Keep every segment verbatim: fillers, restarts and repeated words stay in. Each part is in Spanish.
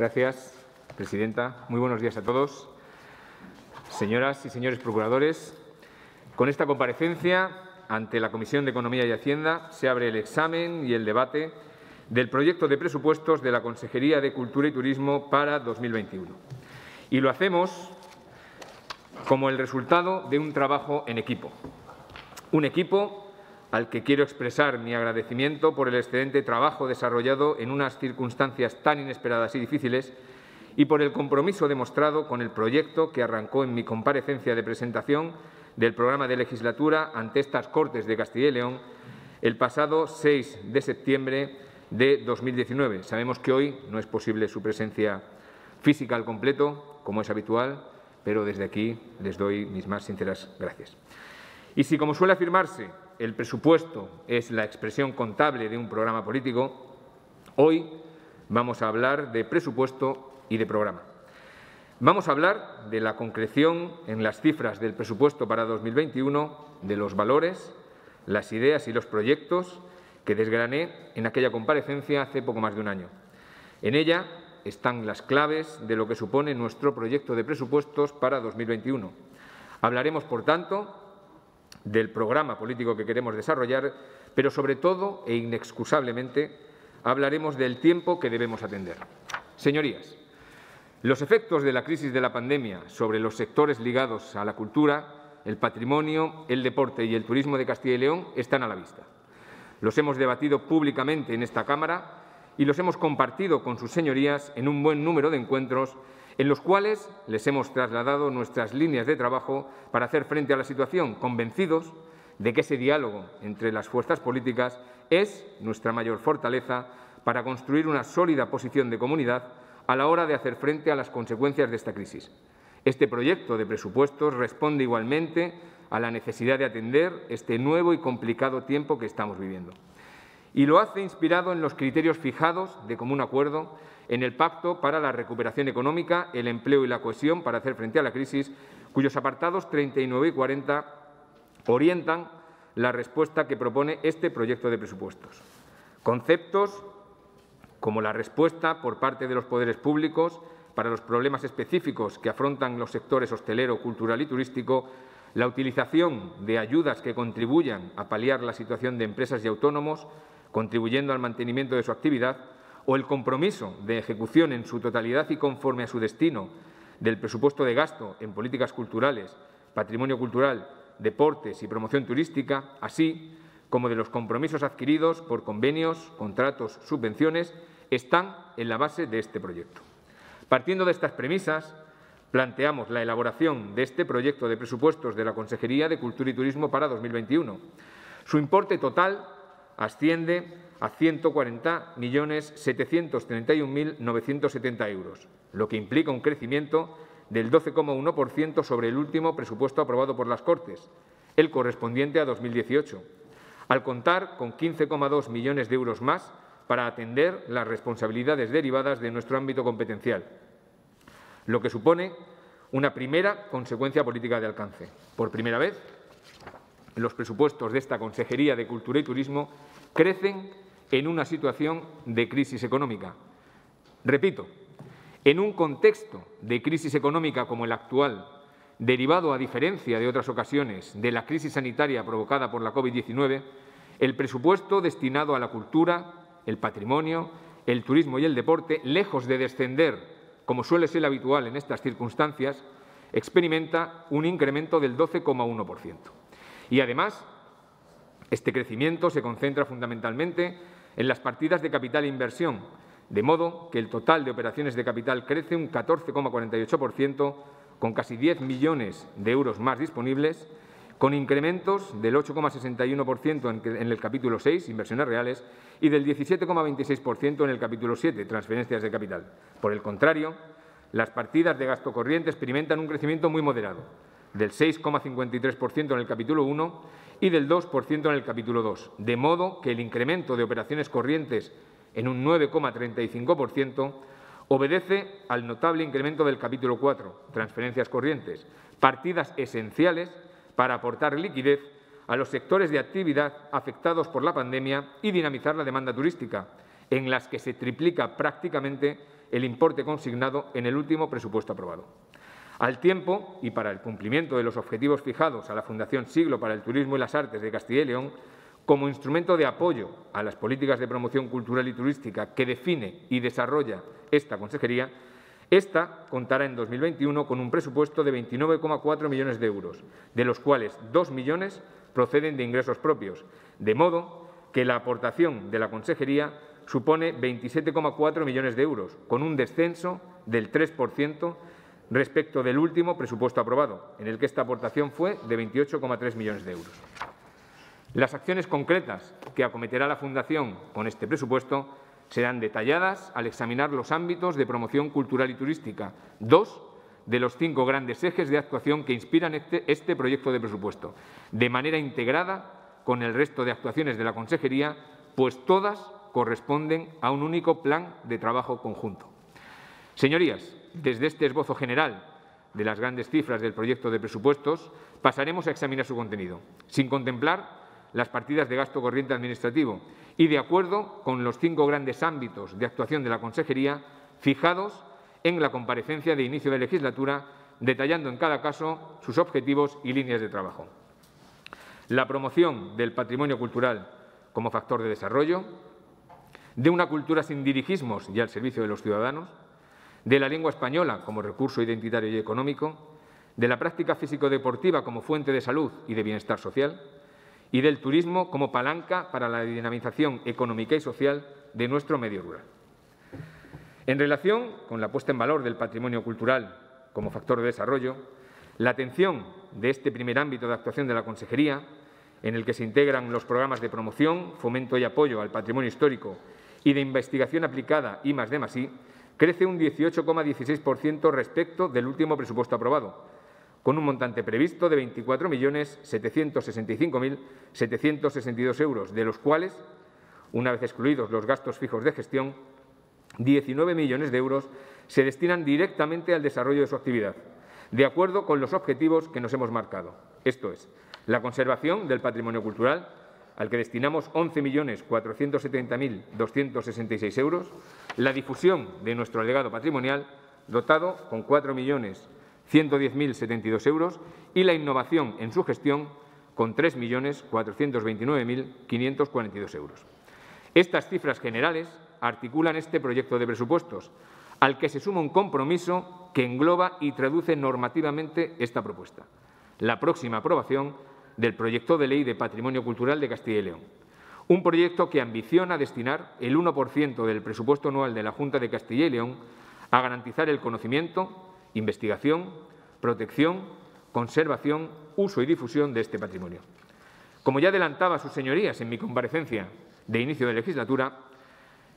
Gracias, presidenta. Muy buenos días a todos, señoras y señores procuradores. Con esta comparecencia ante la Comisión de Economía y Hacienda se abre el examen y el debate del proyecto de presupuestos de la Consejería de Cultura y Turismo para dos mil veintiuno. Y lo hacemos como el resultado de un trabajo en equipo. Un equipo al que quiero expresar mi agradecimiento por el excelente trabajo desarrollado en unas circunstancias tan inesperadas y difíciles y por el compromiso demostrado con el proyecto que arrancó en mi comparecencia de presentación del programa de legislatura ante estas Cortes de Castilla y León el pasado seis de septiembre de dos mil diecinueve. Sabemos que hoy no es posible su presencia física al completo, como es habitual, pero desde aquí les doy mis más sinceras gracias. Y si, como suele afirmarse, el presupuesto es la expresión contable de un programa político, hoy vamos a hablar de presupuesto y de programa. Vamos a hablar de la concreción en las cifras del presupuesto para dos mil veintiuno, de los valores, las ideas y los proyectos que desgrané en aquella comparecencia hace poco más de un año. En ella están las claves de lo que supone nuestro proyecto de presupuestos para dos mil veintiuno. Hablaremos, por tanto, del programa político que queremos desarrollar, pero sobre todo e inexcusablemente hablaremos del tiempo que debemos atender. Señorías, los efectos de la crisis de la pandemia sobre los sectores ligados a la cultura, el patrimonio, el deporte y el turismo de Castilla y León están a la vista. Los hemos debatido públicamente en esta Cámara y los hemos compartido con sus señorías en un buen número de encuentros en los cuales les hemos trasladado nuestras líneas de trabajo para hacer frente a la situación, convencidos de que ese diálogo entre las fuerzas políticas es nuestra mayor fortaleza para construir una sólida posición de comunidad a la hora de hacer frente a las consecuencias de esta crisis. Este proyecto de presupuestos responde igualmente a la necesidad de atender este nuevo y complicado tiempo que estamos viviendo. Y lo hace inspirado en los criterios fijados de común acuerdo en el Pacto para la Recuperación Económica, el Empleo y la Cohesión para hacer frente a la crisis, cuyos apartados treinta y nueve y cuarenta orientan la respuesta que propone este proyecto de presupuestos. Conceptos como la respuesta por parte de los poderes públicos para los problemas específicos que afrontan los sectores hostelero, cultural y turístico, la utilización de ayudas que contribuyan a paliar la situación de empresas y autónomos, contribuyendo al mantenimiento de su actividad, o el compromiso de ejecución en su totalidad y conforme a su destino del presupuesto de gasto en políticas culturales, patrimonio cultural, deportes y promoción turística, así como de los compromisos adquiridos por convenios, contratos, subvenciones, están en la base de este proyecto. Partiendo de estas premisas, planteamos la elaboración de este proyecto de presupuestos de la Consejería de Cultura y Turismo para dos mil veintiuno. Su importe total asciende a ciento cuarenta millones setecientos treinta y un mil novecientos setenta euros, lo que implica un crecimiento del doce coma uno por ciento sobre el último presupuesto aprobado por las Cortes, el correspondiente a dos mil dieciocho, al contar con quince coma dos millones de euros más para atender las responsabilidades derivadas de nuestro ámbito competencial, lo que supone una primera consecuencia política de alcance. Por primera vez, los presupuestos de esta Consejería de Cultura y Turismo crecen en una situación de crisis económica. Repito, en un contexto de crisis económica como el actual, derivado a diferencia de otras ocasiones de la crisis sanitaria provocada por la COVID diecinueve, el presupuesto destinado a la cultura, el patrimonio, el turismo y el deporte, lejos de descender, como suele ser habitual en estas circunstancias, experimenta un incremento del doce coma uno por ciento. Y además, este crecimiento se concentra fundamentalmente en las partidas de capital e inversión, de modo que el total de operaciones de capital crece un catorce coma cuarenta y ocho por ciento, con casi diez millones de euros más disponibles, con incrementos del ocho coma sesenta y uno por ciento en el capítulo seis, inversiones reales, y del diecisiete coma veintiséis por ciento en el capítulo siete, transferencias de capital. Por el contrario, las partidas de gasto corriente experimentan un crecimiento muy moderado, del seis coma cincuenta y tres por ciento en el capítulo uno y del dos por ciento en el capítulo dos, de modo que el incremento de operaciones corrientes en un nueve coma treinta y cinco por ciento obedece al notable incremento del capítulo cuatro, transferencias corrientes, partidas esenciales para aportar liquidez a los sectores de actividad afectados por la pandemia y dinamizar la demanda turística, en las que se triplica prácticamente el importe consignado en el último presupuesto aprobado. Al tiempo, y para el cumplimiento de los objetivos fijados a la Fundación Siglo para el Turismo y las Artes de Castilla y León, como instrumento de apoyo a las políticas de promoción cultural y turística que define y desarrolla esta consejería, esta contará en dos mil veintiuno con un presupuesto de veintinueve coma cuatro millones de euros, de los cuales dos millones proceden de ingresos propios, de modo que la aportación de la consejería supone veintisiete coma cuatro millones de euros, con un descenso del tres por ciento respecto del último presupuesto aprobado, en el que esta aportación fue de veintiocho coma tres millones de euros. Las acciones concretas que acometerá la Fundación con este presupuesto serán detalladas al examinar los ámbitos de promoción cultural y turística, dos de los cinco grandes ejes de actuación que inspiran este, este proyecto de presupuesto, de manera integrada con el resto de actuaciones de la consejería, pues todas corresponden a un único plan de trabajo conjunto. Señorías, desde este esbozo general de las grandes cifras del proyecto de presupuestos, pasaremos a examinar su contenido, sin contemplar las partidas de gasto corriente administrativo y de acuerdo con los cinco grandes ámbitos de actuación de la consejería fijados en la comparecencia de inicio de legislatura, detallando en cada caso sus objetivos y líneas de trabajo. La promoción del patrimonio cultural como factor de desarrollo, de una cultura sin dirigismos y al servicio de los ciudadanos, de la lengua española como recurso identitario y económico, de la práctica físico-deportiva como fuente de salud y de bienestar social y del turismo como palanca para la dinamización económica y social de nuestro medio rural. En relación con la puesta en valor del patrimonio cultural como factor de desarrollo, la atención de este primer ámbito de actuación de la consejería, en el que se integran los programas de promoción, fomento y apoyo al patrimonio histórico y de investigación aplicada I más D más I, crece un dieciocho coma dieciséis por ciento respecto del último presupuesto aprobado, con un montante previsto de veinticuatro millones setecientos sesenta y cinco mil setecientos sesenta y dos euros, de los cuales, una vez excluidos los gastos fijos de gestión, diecinueve millones de euros se destinan directamente al desarrollo de su actividad, de acuerdo con los objetivos que nos hemos marcado, esto es, la conservación del patrimonio cultural, al que destinamos once millones cuatrocientos setenta mil doscientos sesenta y seis euros, la difusión de nuestro legado patrimonial, dotado con cuatro millones ciento diez mil setenta y dos euros, y la innovación en su gestión, con tres millones cuatrocientos veintinueve mil quinientos cuarenta y dos euros. Estas cifras generales articulan este proyecto de presupuestos, al que se suma un compromiso que engloba y traduce normativamente esta propuesta. La próxima aprobación del proyecto de ley de patrimonio cultural de Castilla y León. Un proyecto que ambiciona destinar el uno por ciento del presupuesto anual de la Junta de Castilla y León a garantizar el conocimiento, investigación, protección, conservación, uso y difusión de este patrimonio. Como ya adelantaba a sus señorías en mi comparecencia de inicio de legislatura,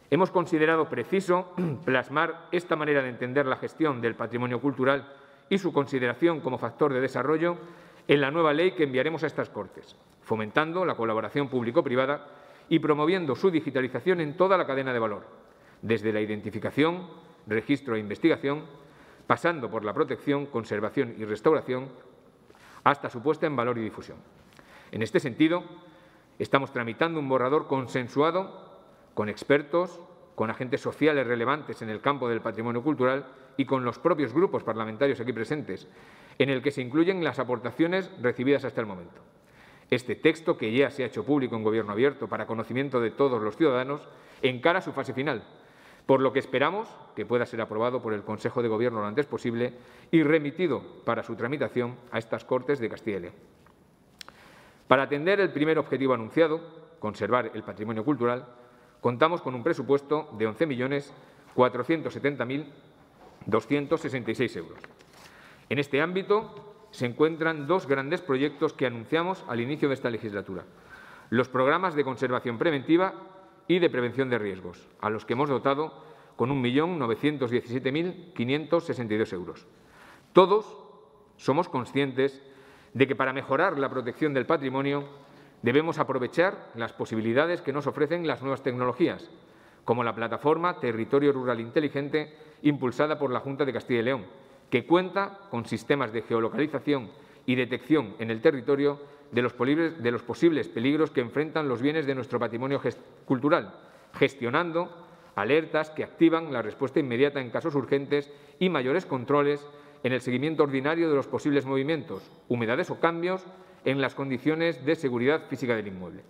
hemos considerado preciso plasmar esta manera de entender la gestión del patrimonio cultural y su consideración como factor de desarrollo en la nueva ley que enviaremos a estas Cortes, fomentando la colaboración público-privada y promoviendo su digitalización en toda la cadena de valor, desde la identificación, registro e investigación, pasando por la protección, conservación y restauración, hasta su puesta en valor y difusión. En este sentido, estamos tramitando un borrador consensuado con expertos, con agentes sociales relevantes en el campo del patrimonio cultural y con los propios grupos parlamentarios aquí presentes, en el que se incluyen las aportaciones recibidas hasta el momento. Este texto, que ya se ha hecho público en Gobierno Abierto para conocimiento de todos los ciudadanos, encara su fase final, por lo que esperamos que pueda ser aprobado por el Consejo de Gobierno lo antes posible y remitido para su tramitación a estas Cortes de Castilla y León. Para atender el primer objetivo anunciado, conservar el patrimonio cultural, contamos con un presupuesto de once millones cuatrocientos setenta mil doscientos sesenta y seis euros. En este ámbito se encuentran dos grandes proyectos que anunciamos al inicio de esta legislatura, los programas de conservación preventiva y de prevención de riesgos, a los que hemos dotado con un millón novecientos diecisiete mil quinientos sesenta y dos euros. Todos somos conscientes de que para mejorar la protección del patrimonio debemos aprovechar las posibilidades que nos ofrecen las nuevas tecnologías, como la plataforma Territorio Rural Inteligente, impulsada por la Junta de Castilla y León, que cuenta con sistemas de geolocalización y detección en el territorio de los, de los posibles peligros que enfrentan los bienes de nuestro patrimonio gest- cultural, gestionando alertas que activan la respuesta inmediata en casos urgentes y mayores controles en el seguimiento ordinario de los posibles movimientos, humedades o cambios en las condiciones de seguridad física del inmueble.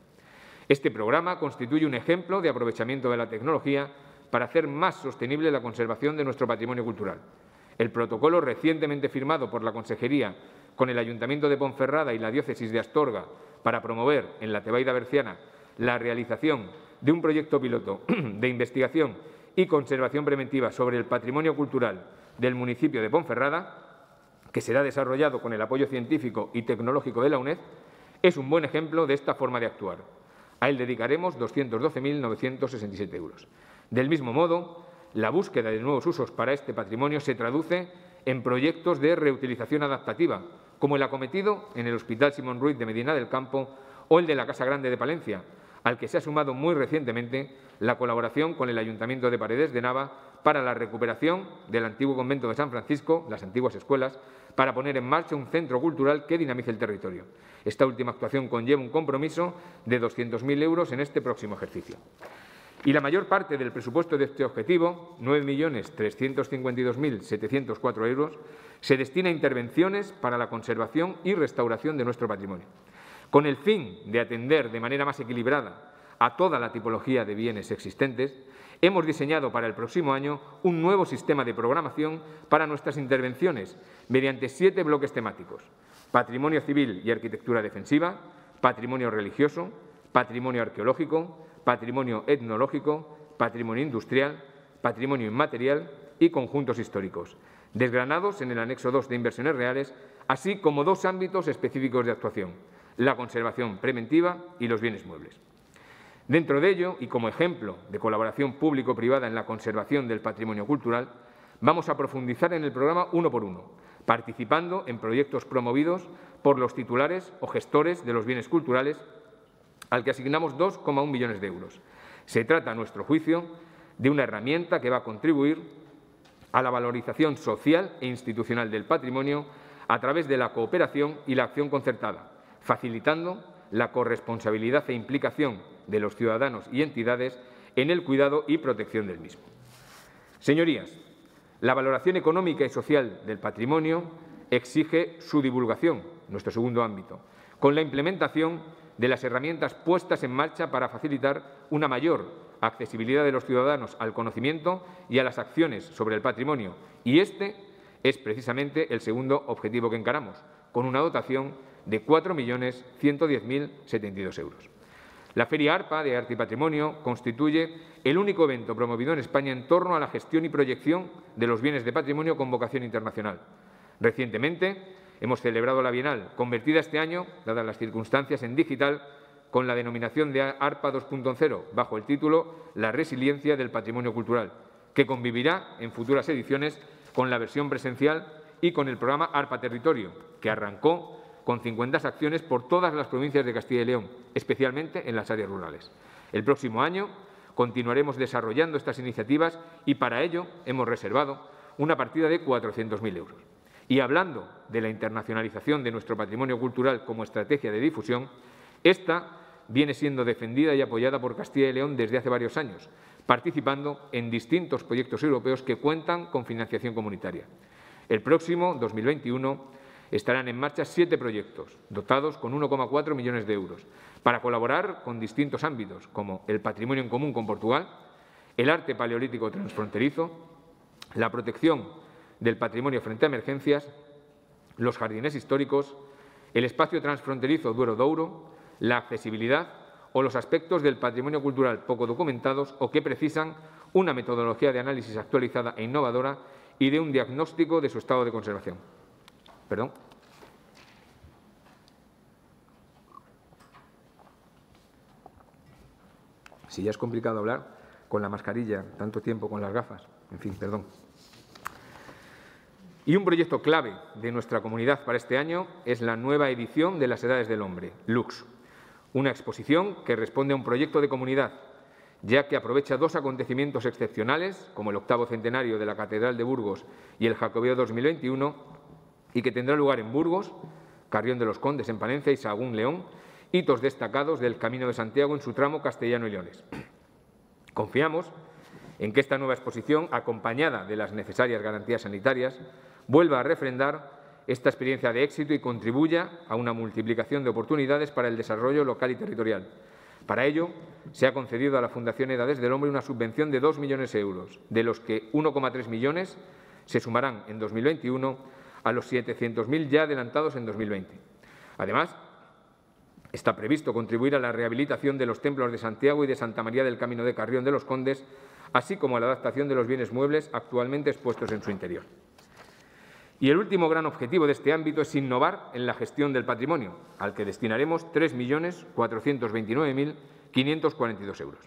Este programa constituye un ejemplo de aprovechamiento de la tecnología para hacer más sostenible la conservación de nuestro patrimonio cultural. El protocolo recientemente firmado por la Consejería con el Ayuntamiento de Ponferrada y la Diócesis de Astorga para promover en la Tebaida Berciana la realización de un proyecto piloto de investigación y conservación preventiva sobre el patrimonio cultural del municipio de Ponferrada, que será desarrollado con el apoyo científico y tecnológico de la UNED, es un buen ejemplo de esta forma de actuar. A él dedicaremos doscientos doce mil novecientos sesenta y siete euros. Del mismo modo, la búsqueda de nuevos usos para este patrimonio se traduce en proyectos de reutilización adaptativa, como el acometido en el Hospital Simón Ruiz de Medina del Campo o el de la Casa Grande de Palencia, al que se ha sumado muy recientemente la colaboración con el Ayuntamiento de Paredes de Nava para la recuperación del antiguo convento de San Francisco, las antiguas escuelas, para poner en marcha un centro cultural que dinamice el territorio. Esta última actuación conlleva un compromiso de doscientos mil euros en este próximo ejercicio. Y la mayor parte del presupuesto de este objetivo, nueve millones trescientos cincuenta y dos mil setecientos cuatro euros, se destina a intervenciones para la conservación y restauración de nuestro patrimonio, con el fin de atender de manera más equilibrada a toda la tipología de bienes existentes. Hemos diseñado para el próximo año un nuevo sistema de programación para nuestras intervenciones mediante siete bloques temáticos: patrimonio civil y arquitectura defensiva, patrimonio religioso, patrimonio arqueológico, patrimonio etnológico, patrimonio industrial, patrimonio inmaterial y conjuntos históricos, desgranados en el anexo dos de inversiones reales, así como dos ámbitos específicos de actuación: la conservación preventiva y los bienes muebles. Dentro de ello, y como ejemplo de colaboración público-privada en la conservación del patrimonio cultural, vamos a profundizar en el programa uno por uno, participando en proyectos promovidos por los titulares o gestores de los bienes culturales, al que asignamos dos coma uno millones de euros. Se trata, a nuestro juicio, de una herramienta que va a contribuir a la valorización social e institucional del patrimonio a través de la cooperación y la acción concertada, facilitando la corresponsabilidad e implicación de los ciudadanos y entidades en el cuidado y protección del mismo. Señorías, la valoración económica y social del patrimonio exige su divulgación, nuestro segundo ámbito, con la implementación de las herramientas puestas en marcha para facilitar una mayor accesibilidad de los ciudadanos al conocimiento y a las acciones sobre el patrimonio. Y este es precisamente el segundo objetivo que encaramos, con una dotación de cuatro millones ciento diez mil setenta y dos euros. La Feria ARPA de Arte y Patrimonio constituye el único evento promovido en España en torno a la gestión y proyección de los bienes de patrimonio con vocación internacional. Recientemente hemos celebrado la Bienal, convertida este año, dadas las circunstancias, en digital, con la denominación de ARPA dos punto cero, bajo el título La resiliencia del patrimonio cultural, que convivirá en futuras ediciones con la versión presencial y con el programa ARPA Territorio, que arrancó con cincuenta acciones por todas las provincias de Castilla y León, especialmente en las áreas rurales. El próximo año continuaremos desarrollando estas iniciativas y para ello hemos reservado una partida de cuatrocientos mil euros. Y hablando de la internacionalización de nuestro patrimonio cultural como estrategia de difusión, esta viene siendo defendida y apoyada por Castilla y León desde hace varios años, participando en distintos proyectos europeos que cuentan con financiación comunitaria. El próximo dos mil veintiuno estarán en marcha siete proyectos, dotados con uno coma cuatro millones de euros, para colaborar con distintos ámbitos, como el patrimonio en común con Portugal, el arte paleolítico transfronterizo, la protección del patrimonio frente a emergencias, los jardines históricos, el espacio transfronterizo Duero-Douro, la accesibilidad o los aspectos del patrimonio cultural poco documentados o que precisan una metodología de análisis actualizada e innovadora y de un diagnóstico de su estado de conservación. Perdón. Si ya es complicado hablar con la mascarilla, tanto tiempo con las gafas, en fin, perdón. Y un proyecto clave de nuestra comunidad para este año es la nueva edición de las Edades del Hombre, LUX, una exposición que responde a un proyecto de comunidad, ya que aprovecha dos acontecimientos excepcionales, como el octavo centenario de la Catedral de Burgos y el Jacobeo dos mil veintiuno, y que tendrá lugar en Burgos, Carrión de los Condes en Palencia y Sahagún, León, hitos destacados del Camino de Santiago en su tramo castellano y leones. Confiamos en que esta nueva exposición, acompañada de las necesarias garantías sanitarias, vuelva a refrendar esta experiencia de éxito y contribuya a una multiplicación de oportunidades para el desarrollo local y territorial. Para ello, se ha concedido a la Fundación Edades del Hombre una subvención de dos millones de euros, de los que uno coma tres millones se sumarán en dos mil veintiuno a los setecientos mil ya adelantados en dos mil veinte. Además, está previsto contribuir a la rehabilitación de los templos de Santiago y de Santa María del Camino de Carrión de los Condes, así como a la adaptación de los bienes muebles actualmente expuestos en su interior. Y el último gran objetivo de este ámbito es innovar en la gestión del patrimonio, al que destinaremos tres millones cuatrocientos veintinueve mil quinientos cuarenta y dos euros.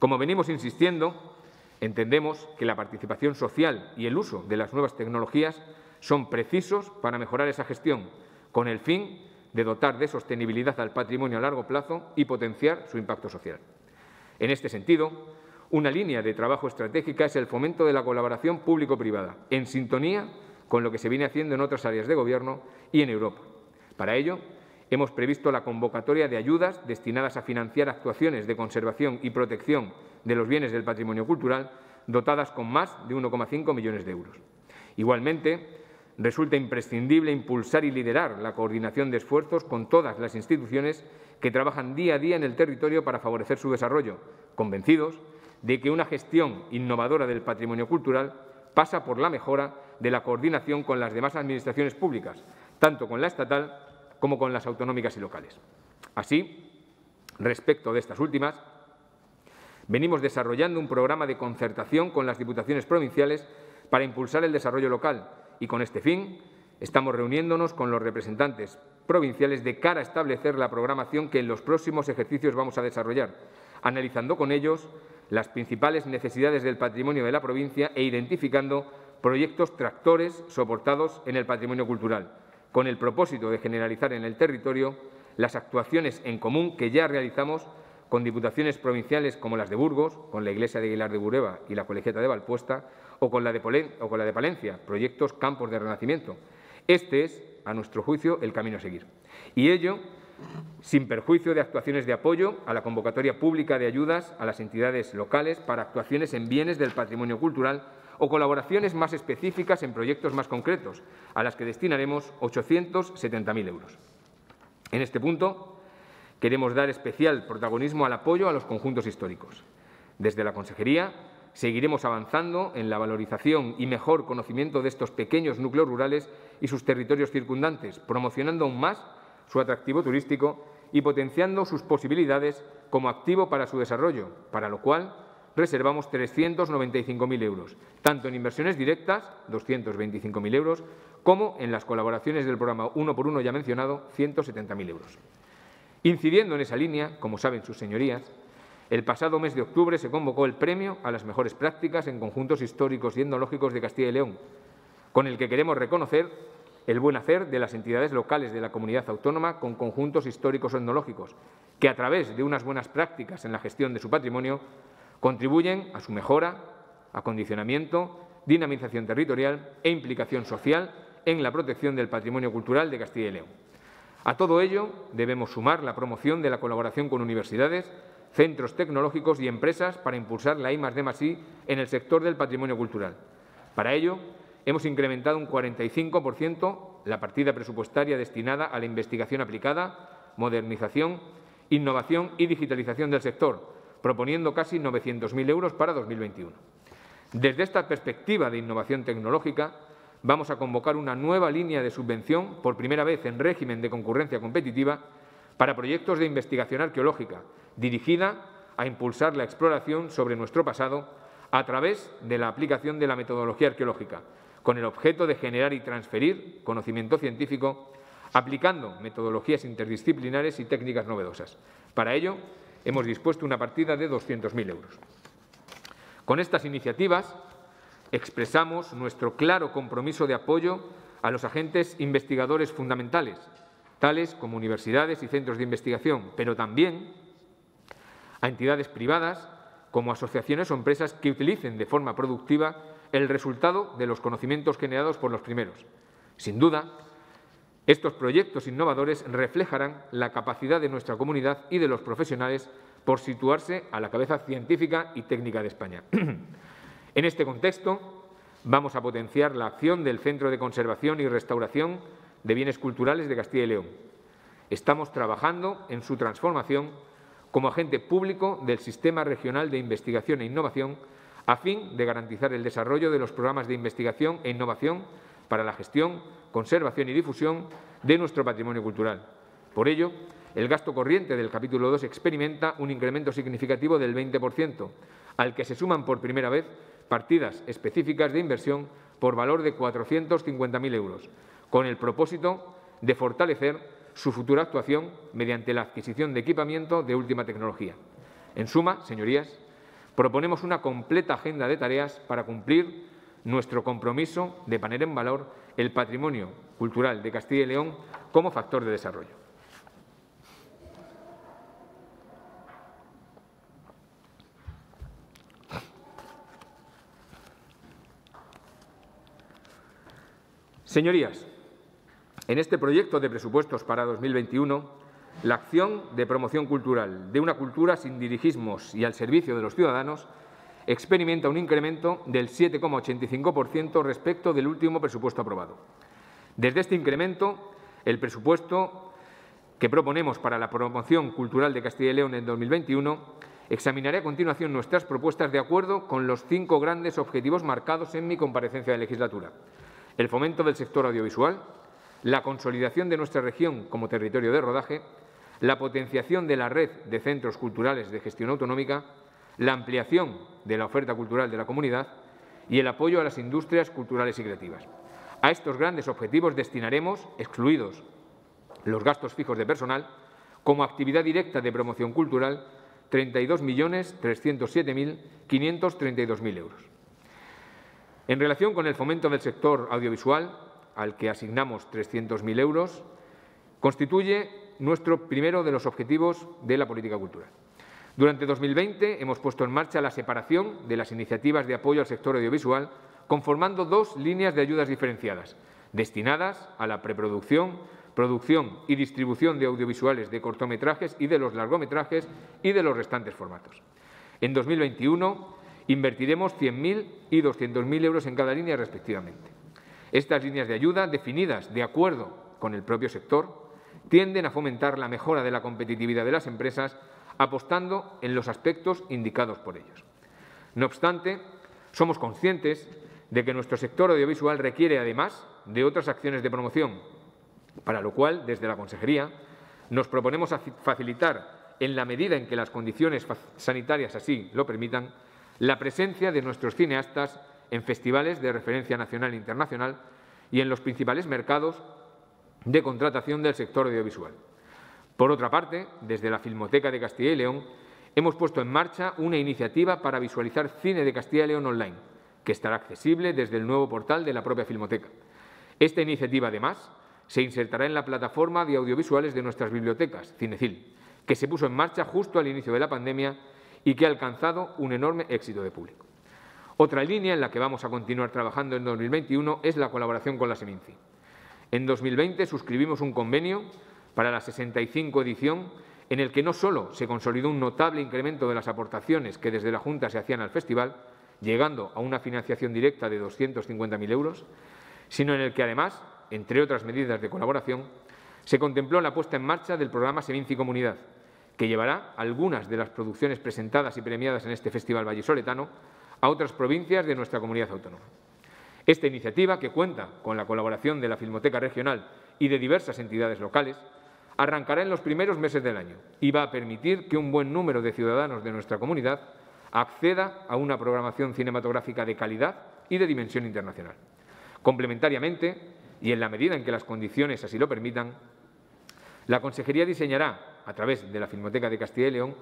Como venimos insistiendo, entendemos que la participación social y el uso de las nuevas tecnologías son precisos para mejorar esa gestión, con el fin de dotar de sostenibilidad al patrimonio a largo plazo y potenciar su impacto social. En este sentido, una línea de trabajo estratégica es el fomento de la colaboración público-privada, en sintonía con lo que se viene haciendo en otras áreas de Gobierno y en Europa. Para ello, hemos previsto la convocatoria de ayudas destinadas a financiar actuaciones de conservación y protección de los bienes del patrimonio cultural, dotadas con más de uno coma cinco millones de euros. Igualmente, resulta imprescindible impulsar y liderar la coordinación de esfuerzos con todas las instituciones que trabajan día a día en el territorio para favorecer su desarrollo, convencidos de que una gestión innovadora del patrimonio cultural pasa por la mejora de la coordinación con las demás administraciones públicas, tanto con la estatal como con las autonómicas y locales. Así, respecto de estas últimas, venimos desarrollando un programa de concertación con las diputaciones provinciales para impulsar el desarrollo local y, con este fin, estamos reuniéndonos con los representantes provinciales de cara a establecer la programación que en los próximos ejercicios vamos a desarrollar, analizando con ellos las principales necesidades del patrimonio de la provincia e identificando proyectos tractores soportados en el patrimonio cultural, con el propósito de generalizar en el territorio las actuaciones en común que ya realizamos con diputaciones provinciales como las de Burgos, con la Iglesia de Aguilar de Bureba y la Colegiata de Valpuesta, o con la de, Polen, o con la de Palencia, proyectos Campos de Renacimiento. Este es, a nuestro juicio, el camino a seguir. Y ello sin perjuicio de actuaciones de apoyo a la convocatoria pública de ayudas a las entidades locales para actuaciones en bienes del patrimonio cultural o colaboraciones más específicas en proyectos más concretos, a las que destinaremos ochocientos setenta mil euros. En este punto, queremos dar especial protagonismo al apoyo a los conjuntos históricos. Desde la Consejería, seguiremos avanzando en la valorización y mejor conocimiento de estos pequeños núcleos rurales y sus territorios circundantes, promocionando aún más su atractivo turístico y potenciando sus posibilidades como activo para su desarrollo, para lo cual reservamos trescientos noventa y cinco mil euros, tanto en inversiones directas, doscientos veinticinco mil euros, como en las colaboraciones del programa uno por uno ya mencionado, ciento setenta mil euros. Incidiendo en esa línea, como saben sus señorías, el pasado mes de octubre se convocó el premio a las mejores prácticas en conjuntos históricos y etnológicos de Castilla y León, con el que queremos reconocer el buen hacer de las entidades locales de la comunidad autónoma con conjuntos históricos o etnológicos, que a través de unas buenas prácticas en la gestión de su patrimonio contribuyen a su mejora, acondicionamiento, dinamización territorial e implicación social en la protección del patrimonio cultural de Castilla y León. A todo ello debemos sumar la promoción de la colaboración con universidades, centros tecnológicos y empresas para impulsar la I más D más I en el sector del patrimonio cultural. Para ello, hemos incrementado un cuarenta y cinco por ciento la partida presupuestaria destinada a la investigación aplicada, modernización, innovación y digitalización del sector, proponiendo casi novecientos mil euros para dos mil veintiuno. Desde esta perspectiva de innovación tecnológica, vamos a convocar una nueva línea de subvención, por primera vez en régimen de concurrencia competitiva, para proyectos de investigación arqueológica, dirigida a impulsar la exploración sobre nuestro pasado a través de la aplicación de la metodología arqueológica, con el objeto de generar y transferir conocimiento científico aplicando metodologías interdisciplinares y técnicas novedosas. Para ello, hemos dispuesto una partida de doscientos mil euros. Con estas iniciativas, expresamos nuestro claro compromiso de apoyo a los agentes investigadores fundamentales, tales como universidades y centros de investigación, pero también a entidades privadas como asociaciones o empresas que utilicen de forma productiva el resultado de los conocimientos generados por los primeros. Sin duda, estos proyectos innovadores reflejarán la capacidad de nuestra comunidad y de los profesionales por situarse a la cabeza científica y técnica de España. En este contexto, vamos a potenciar la acción del Centro de Conservación y Restauración de Bienes Culturales de Castilla y León. Estamos trabajando en su transformación como agente público del Sistema Regional de Investigación e Innovación, a fin de garantizar el desarrollo de los programas de investigación e innovación para la gestión, conservación y difusión de nuestro patrimonio cultural. Por ello, el gasto corriente del capítulo dos experimenta un incremento significativo del veinte por ciento, al que se suman por primera vez partidas específicas de inversión por valor de cuatrocientos cincuenta mil euros, con el propósito de fortalecer su futura actuación mediante la adquisición de equipamiento de última tecnología. En suma, señorías, proponemos una completa agenda de tareas para cumplir nuestro compromiso de poner en valor el patrimonio cultural de Castilla y León como factor de desarrollo. Señorías, en este proyecto de presupuestos para dos mil veintiuno, la acción de promoción cultural de una cultura sin dirigismos y al servicio de los ciudadanos experimenta un incremento del siete coma ochenta y cinco por ciento respecto del último presupuesto aprobado. Desde este incremento, el presupuesto que proponemos para la promoción cultural de Castilla y León en dos mil veintiuno examinaré a continuación nuestras propuestas de acuerdo con los cinco grandes objetivos marcados en mi comparecencia de legislatura: el fomento del sector audiovisual, la consolidación de nuestra región como territorio de rodaje, la potenciación de la red de centros culturales de gestión autonómica, la ampliación de la oferta cultural de la comunidad y el apoyo a las industrias culturales y creativas. A estos grandes objetivos destinaremos, excluidos los gastos fijos de personal, como actividad directa de promoción cultural, treinta y dos millones trescientos siete mil quinientos treinta y dos euros. En relación con el fomento del sector audiovisual, al que asignamos trescientos mil euros, constituye nuestro primero de los objetivos de la política cultural. Durante dos mil veinte hemos puesto en marcha la separación de las iniciativas de apoyo al sector audiovisual, conformando dos líneas de ayudas diferenciadas, destinadas a la preproducción, producción y distribución de audiovisuales de cortometrajes y de los largometrajes y de los restantes formatos. En dos mil veintiuno invertiremos cien mil y doscientos mil euros en cada línea respectivamente. Estas líneas de ayuda, definidas de acuerdo con el propio sector, tienden a fomentar la mejora de la competitividad de las empresas, apostando en los aspectos indicados por ellos. No obstante, somos conscientes de que nuestro sector audiovisual requiere, además, de otras acciones de promoción, para lo cual, desde la Consejería, nos proponemos facilitar, en la medida en que las condiciones sanitarias así lo permitan, la presencia de nuestros cineastas en festivales de referencia nacional e internacional y en los principales mercados de contratación del sector audiovisual. Por otra parte, desde la Filmoteca de Castilla y León hemos puesto en marcha una iniciativa para visualizar cine de Castilla y León online, que estará accesible desde el nuevo portal de la propia Filmoteca. Esta iniciativa, además, se insertará en la plataforma de audiovisuales de nuestras bibliotecas, Cinecil, que se puso en marcha justo al inicio de la pandemia y que ha alcanzado un enorme éxito de público. Otra línea en la que vamos a continuar trabajando en dos mil veintiuno es la colaboración con la Seminci. En dos mil veinte suscribimos un convenio para la sesenta y cinco edición en el que no solo se consolidó un notable incremento de las aportaciones que desde la Junta se hacían al festival, llegando a una financiación directa de doscientos cincuenta mil euros, sino en el que además, entre otras medidas de colaboración, se contempló la puesta en marcha del programa Seminci Comunidad, que llevará algunas de las producciones presentadas y premiadas en este Festival Vallisoletano a otras provincias de nuestra comunidad autónoma. Esta iniciativa, que cuenta con la colaboración de la Filmoteca Regional y de diversas entidades locales, arrancará en los primeros meses del año y va a permitir que un buen número de ciudadanos de nuestra comunidad acceda a una programación cinematográfica de calidad y de dimensión internacional. Complementariamente, y en la medida en que las condiciones así lo permitan, la Consejería diseñará, a través de la Filmoteca de Castilla y León,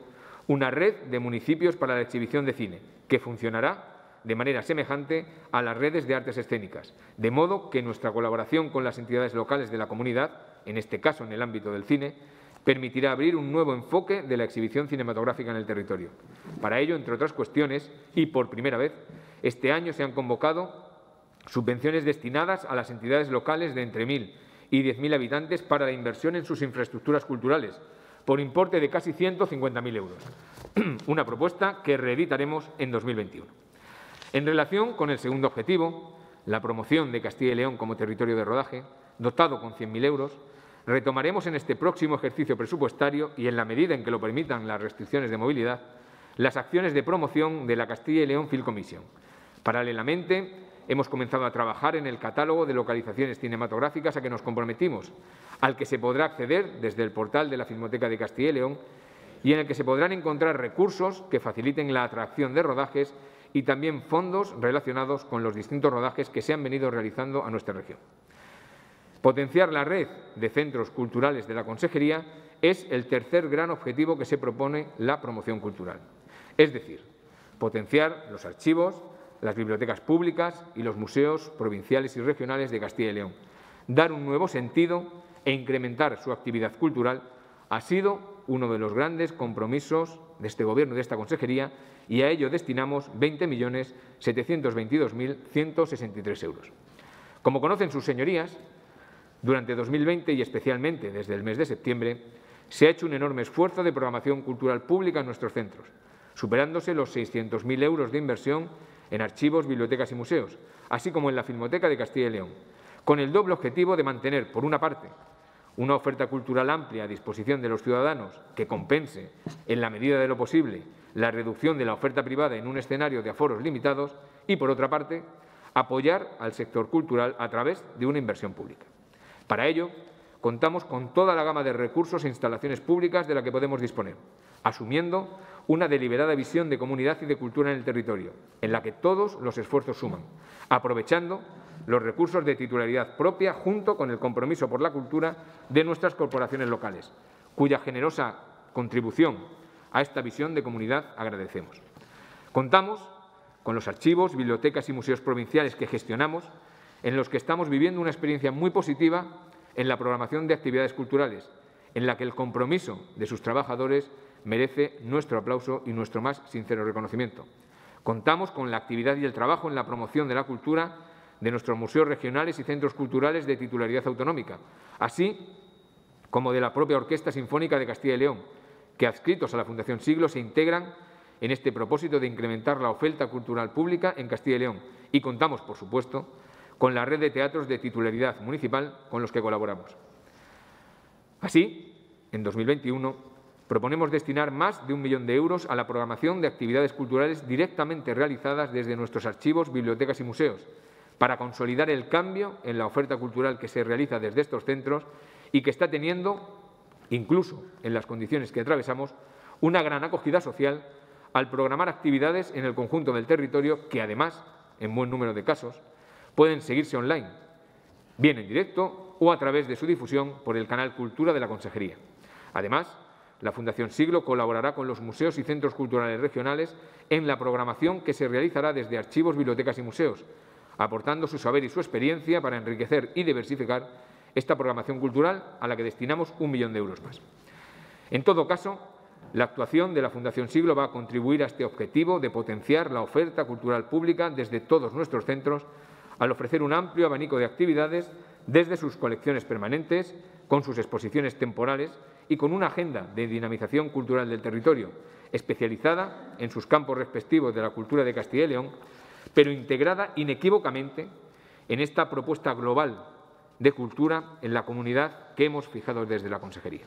una red de municipios para la exhibición de cine, que funcionará de manera semejante a las redes de artes escénicas, de modo que nuestra colaboración con las entidades locales de la comunidad, en este caso en el ámbito del cine, permitirá abrir un nuevo enfoque de la exhibición cinematográfica en el territorio. Para ello, entre otras cuestiones, y por primera vez, este año se han convocado subvenciones destinadas a las entidades locales de entre mil y diez mil habitantes para la inversión en sus infraestructuras culturales, por importe de casi ciento cincuenta mil euros, una propuesta que reeditaremos en dos mil veintiuno. En relación con el segundo objetivo, la promoción de Castilla y León como territorio de rodaje, dotado con cien mil euros, retomaremos en este próximo ejercicio presupuestario y, en la medida en que lo permitan las restricciones de movilidad, las acciones de promoción de la Castilla y León Film Commission. Paralelamente, hemos comenzado a trabajar en el catálogo de localizaciones cinematográficas a que nos comprometimos, al que se podrá acceder desde el portal de la Filmoteca de Castilla y León y en el que se podrán encontrar recursos que faciliten la atracción de rodajes y también fondos relacionados con los distintos rodajes que se han venido realizando a nuestra región. Potenciar la red de centros culturales de la Consejería es el tercer gran objetivo que se propone la promoción cultural, es decir, potenciar los archivos, las bibliotecas públicas y los museos provinciales y regionales de Castilla y León, dar un nuevo sentido e incrementar su actividad cultural ha sido uno de los grandes compromisos de este Gobierno y de esta Consejería y a ello destinamos veinte millones setecientos veintidós mil ciento sesenta y tres euros. Como conocen sus señorías, durante dos mil veinte y especialmente desde el mes de septiembre se ha hecho un enorme esfuerzo de programación cultural pública en nuestros centros, superándose los seiscientos mil euros de inversión en archivos, bibliotecas y museos, así como en la Filmoteca de Castilla y León, con el doble objetivo de mantener, por una parte, una oferta cultural amplia a disposición de los ciudadanos que compense, en la medida de lo posible, la reducción de la oferta privada en un escenario de aforos limitados y, por otra parte, apoyar al sector cultural a través de una inversión pública. Para ello, contamos con toda la gama de recursos e instalaciones públicas de la que podemos disponer, asumiendo una deliberada visión de comunidad y de cultura en el territorio, en la que todos los esfuerzos suman, aprovechando los recursos de titularidad propia junto con el compromiso por la cultura de nuestras corporaciones locales, cuya generosa contribución a esta visión de comunidad agradecemos. Contamos con los archivos, bibliotecas y museos provinciales que gestionamos, en los que estamos viviendo una experiencia muy positiva en la programación de actividades culturales, en la que el compromiso de sus trabajadores merece nuestro aplauso y nuestro más sincero reconocimiento. Contamos con la actividad y el trabajo en la promoción de la cultura de nuestros museos regionales y centros culturales de titularidad autonómica, así como de la propia Orquesta Sinfónica de Castilla y León, que adscritos a la Fundación Siglo se integran en este propósito de incrementar la oferta cultural pública en Castilla y León. Y contamos, por supuesto, con la red de teatros de titularidad municipal con los que colaboramos. Así, en dos mil veintiuno, proponemos destinar más de un millón de euros a la programación de actividades culturales directamente realizadas desde nuestros archivos, bibliotecas y museos, para consolidar el cambio en la oferta cultural que se realiza desde estos centros y que está teniendo, incluso en las condiciones que atravesamos, una gran acogida social al programar actividades en el conjunto del territorio que, además, en buen número de casos, pueden seguirse online, bien en directo o a través de su difusión por el canal Cultura de la Consejería. Además, la Fundación Siglo colaborará con los museos y centros culturales regionales en la programación que se realizará desde archivos, bibliotecas y museos, aportando su saber y su experiencia para enriquecer y diversificar esta programación cultural a la que destinamos un millón de euros más. En todo caso, la actuación de la Fundación Siglo va a contribuir a este objetivo de potenciar la oferta cultural pública desde todos nuestros centros al ofrecer un amplio abanico de actividades desde sus colecciones permanentes, con sus exposiciones temporales y con una agenda de dinamización cultural del territorio, especializada en sus campos respectivos de la cultura de Castilla y León, pero integrada inequívocamente en esta propuesta global de cultura en la comunidad que hemos fijado desde la Consejería.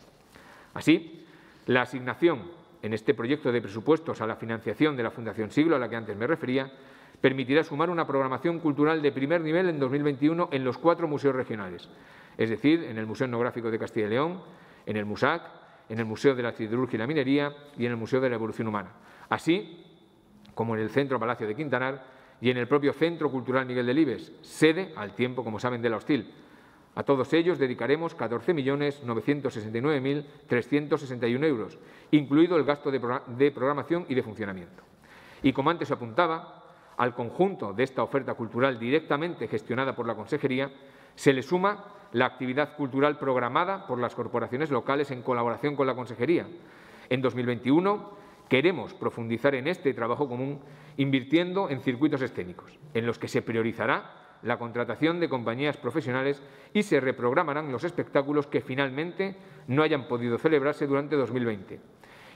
Así, la asignación en este proyecto de presupuestos a la financiación de la Fundación Siglo, a la que antes me refería, permitirá sumar una programación cultural de primer nivel en dos mil veintiuno en los cuatro museos regionales, es decir, en el Museo Etnográfico de Castilla y León, en el MUSAC, en el Museo de la Siderurgia y la Minería y en el Museo de la Evolución Humana, así como en el Centro Palacio de Quintanar y en el propio Centro Cultural Miguel Delibes, sede, al tiempo, como saben, de la Hostil. A todos ellos dedicaremos catorce millones novecientos sesenta y nueve mil trescientos sesenta y un euros, incluido el gasto de programación y de funcionamiento. Y como antes apuntaba, al conjunto de esta oferta cultural directamente gestionada por la Consejería, se le suma la actividad cultural programada por las corporaciones locales en colaboración con la Consejería. En dos mil veintiuno queremos profundizar en este trabajo común invirtiendo en circuitos escénicos, en los que se priorizará la contratación de compañías profesionales y se reprogramarán los espectáculos que finalmente no hayan podido celebrarse durante dos mil veinte.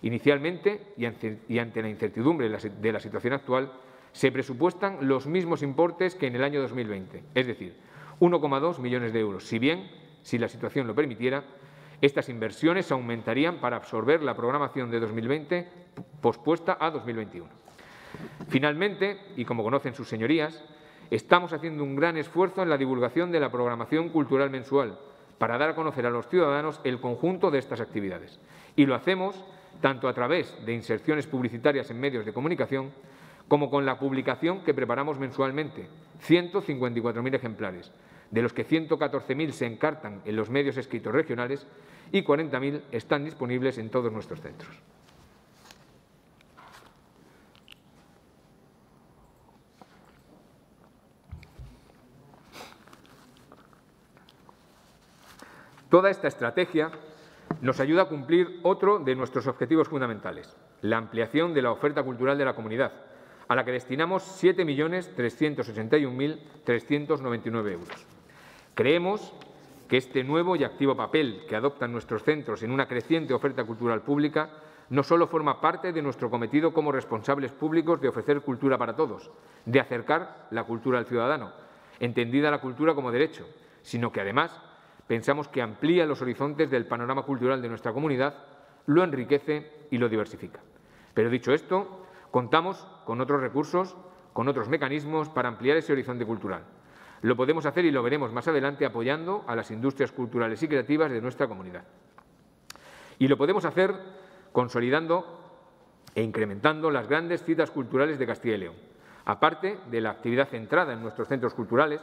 Inicialmente, y ante la incertidumbre de la situación actual, se presupuestan los mismos importes que en el año dos mil veinte, es decir, uno coma dos millones de euros. Si bien, si la situación lo permitiera, estas inversiones aumentarían para absorber la programación de dos mil veinte pospuesta a dos mil veintiuno. Finalmente, y como conocen sus señorías, estamos haciendo un gran esfuerzo en la divulgación de la programación cultural mensual para dar a conocer a los ciudadanos el conjunto de estas actividades. Y lo hacemos tanto a través de inserciones publicitarias en medios de comunicación como con la publicación que preparamos mensualmente, ciento cincuenta y cuatro mil ejemplares, de los que ciento catorce mil se encartan en los medios escritos regionales y cuarenta mil están disponibles en todos nuestros centros. Toda esta estrategia nos ayuda a cumplir otro de nuestros objetivos fundamentales, la ampliación de la oferta cultural de la comunidad, a la que destinamos siete millones trescientos ochenta y un mil trescientos noventa y nueve euros. Creemos que este nuevo y activo papel que adoptan nuestros centros en una creciente oferta cultural pública no solo forma parte de nuestro cometido como responsables públicos de ofrecer cultura para todos, de acercar la cultura al ciudadano, entendida la cultura como derecho, sino que además pensamos que amplía los horizontes del panorama cultural de nuestra comunidad, lo enriquece y lo diversifica. Pero dicho esto, contamos con otros recursos, con otros mecanismos para ampliar ese horizonte cultural. Lo podemos hacer y lo veremos más adelante apoyando a las industrias culturales y creativas de nuestra comunidad. Y lo podemos hacer consolidando e incrementando las grandes citas culturales de Castilla y León. Aparte de la actividad centrada en nuestros centros culturales,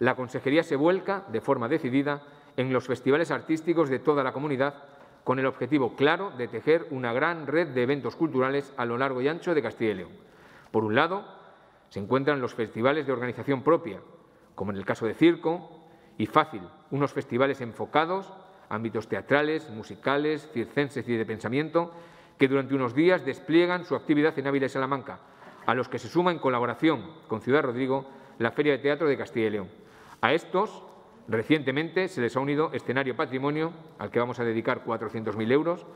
la Consejería se vuelca de forma decidida en los festivales artísticos de toda la comunidad, con el objetivo claro de tejer una gran red de eventos culturales a lo largo y ancho de Castilla y León. Por un lado, se encuentran los festivales de organización propia, como en el caso de Circo y Fácil, unos festivales enfocados a ámbitos teatrales, musicales, circenses y de pensamiento, que durante unos días despliegan su actividad en Ávila y Salamanca, a los que se suma en colaboración con Ciudad Rodrigo la Feria de Teatro de Castilla y León. A estos, recientemente se les ha unido Escenario Patrimonio, al que vamos a dedicar cuatrocientos mil euros,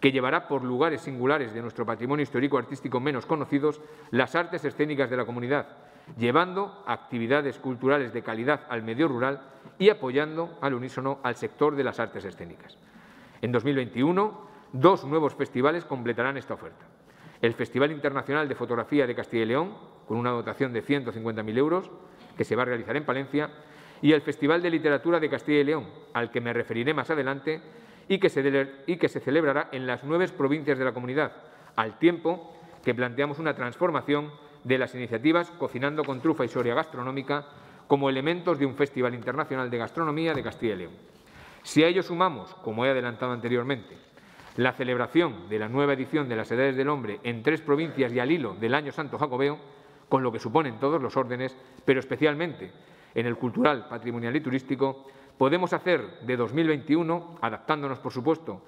que llevará por lugares singulares de nuestro patrimonio histórico-artístico menos conocidos las artes escénicas de la comunidad, llevando actividades culturales de calidad al medio rural y apoyando al unísono al sector de las artes escénicas. En dos mil veintiuno, dos nuevos festivales completarán esta oferta. El Festival Internacional de Fotografía de Castilla y León, con una dotación de ciento cincuenta mil euros, que se va a realizar en Palencia, y el Festival de Literatura de Castilla y León, al que me referiré más adelante, y que se, y que se celebrará en las nueve provincias de la comunidad, al tiempo que planteamos una transformación de las iniciativas Cocinando con Trufa y Soria Gastronómica como elementos de un Festival Internacional de Gastronomía de Castilla y León. Si a ello sumamos, como he adelantado anteriormente, la celebración de la nueva edición de las Edades del Hombre en tres provincias y al hilo del Año Santo Jacobeo, con lo que suponen todos los órdenes, pero especialmente en el cultural, patrimonial y turístico, podemos hacer de dos mil veintiuno, adaptándonos por supuesto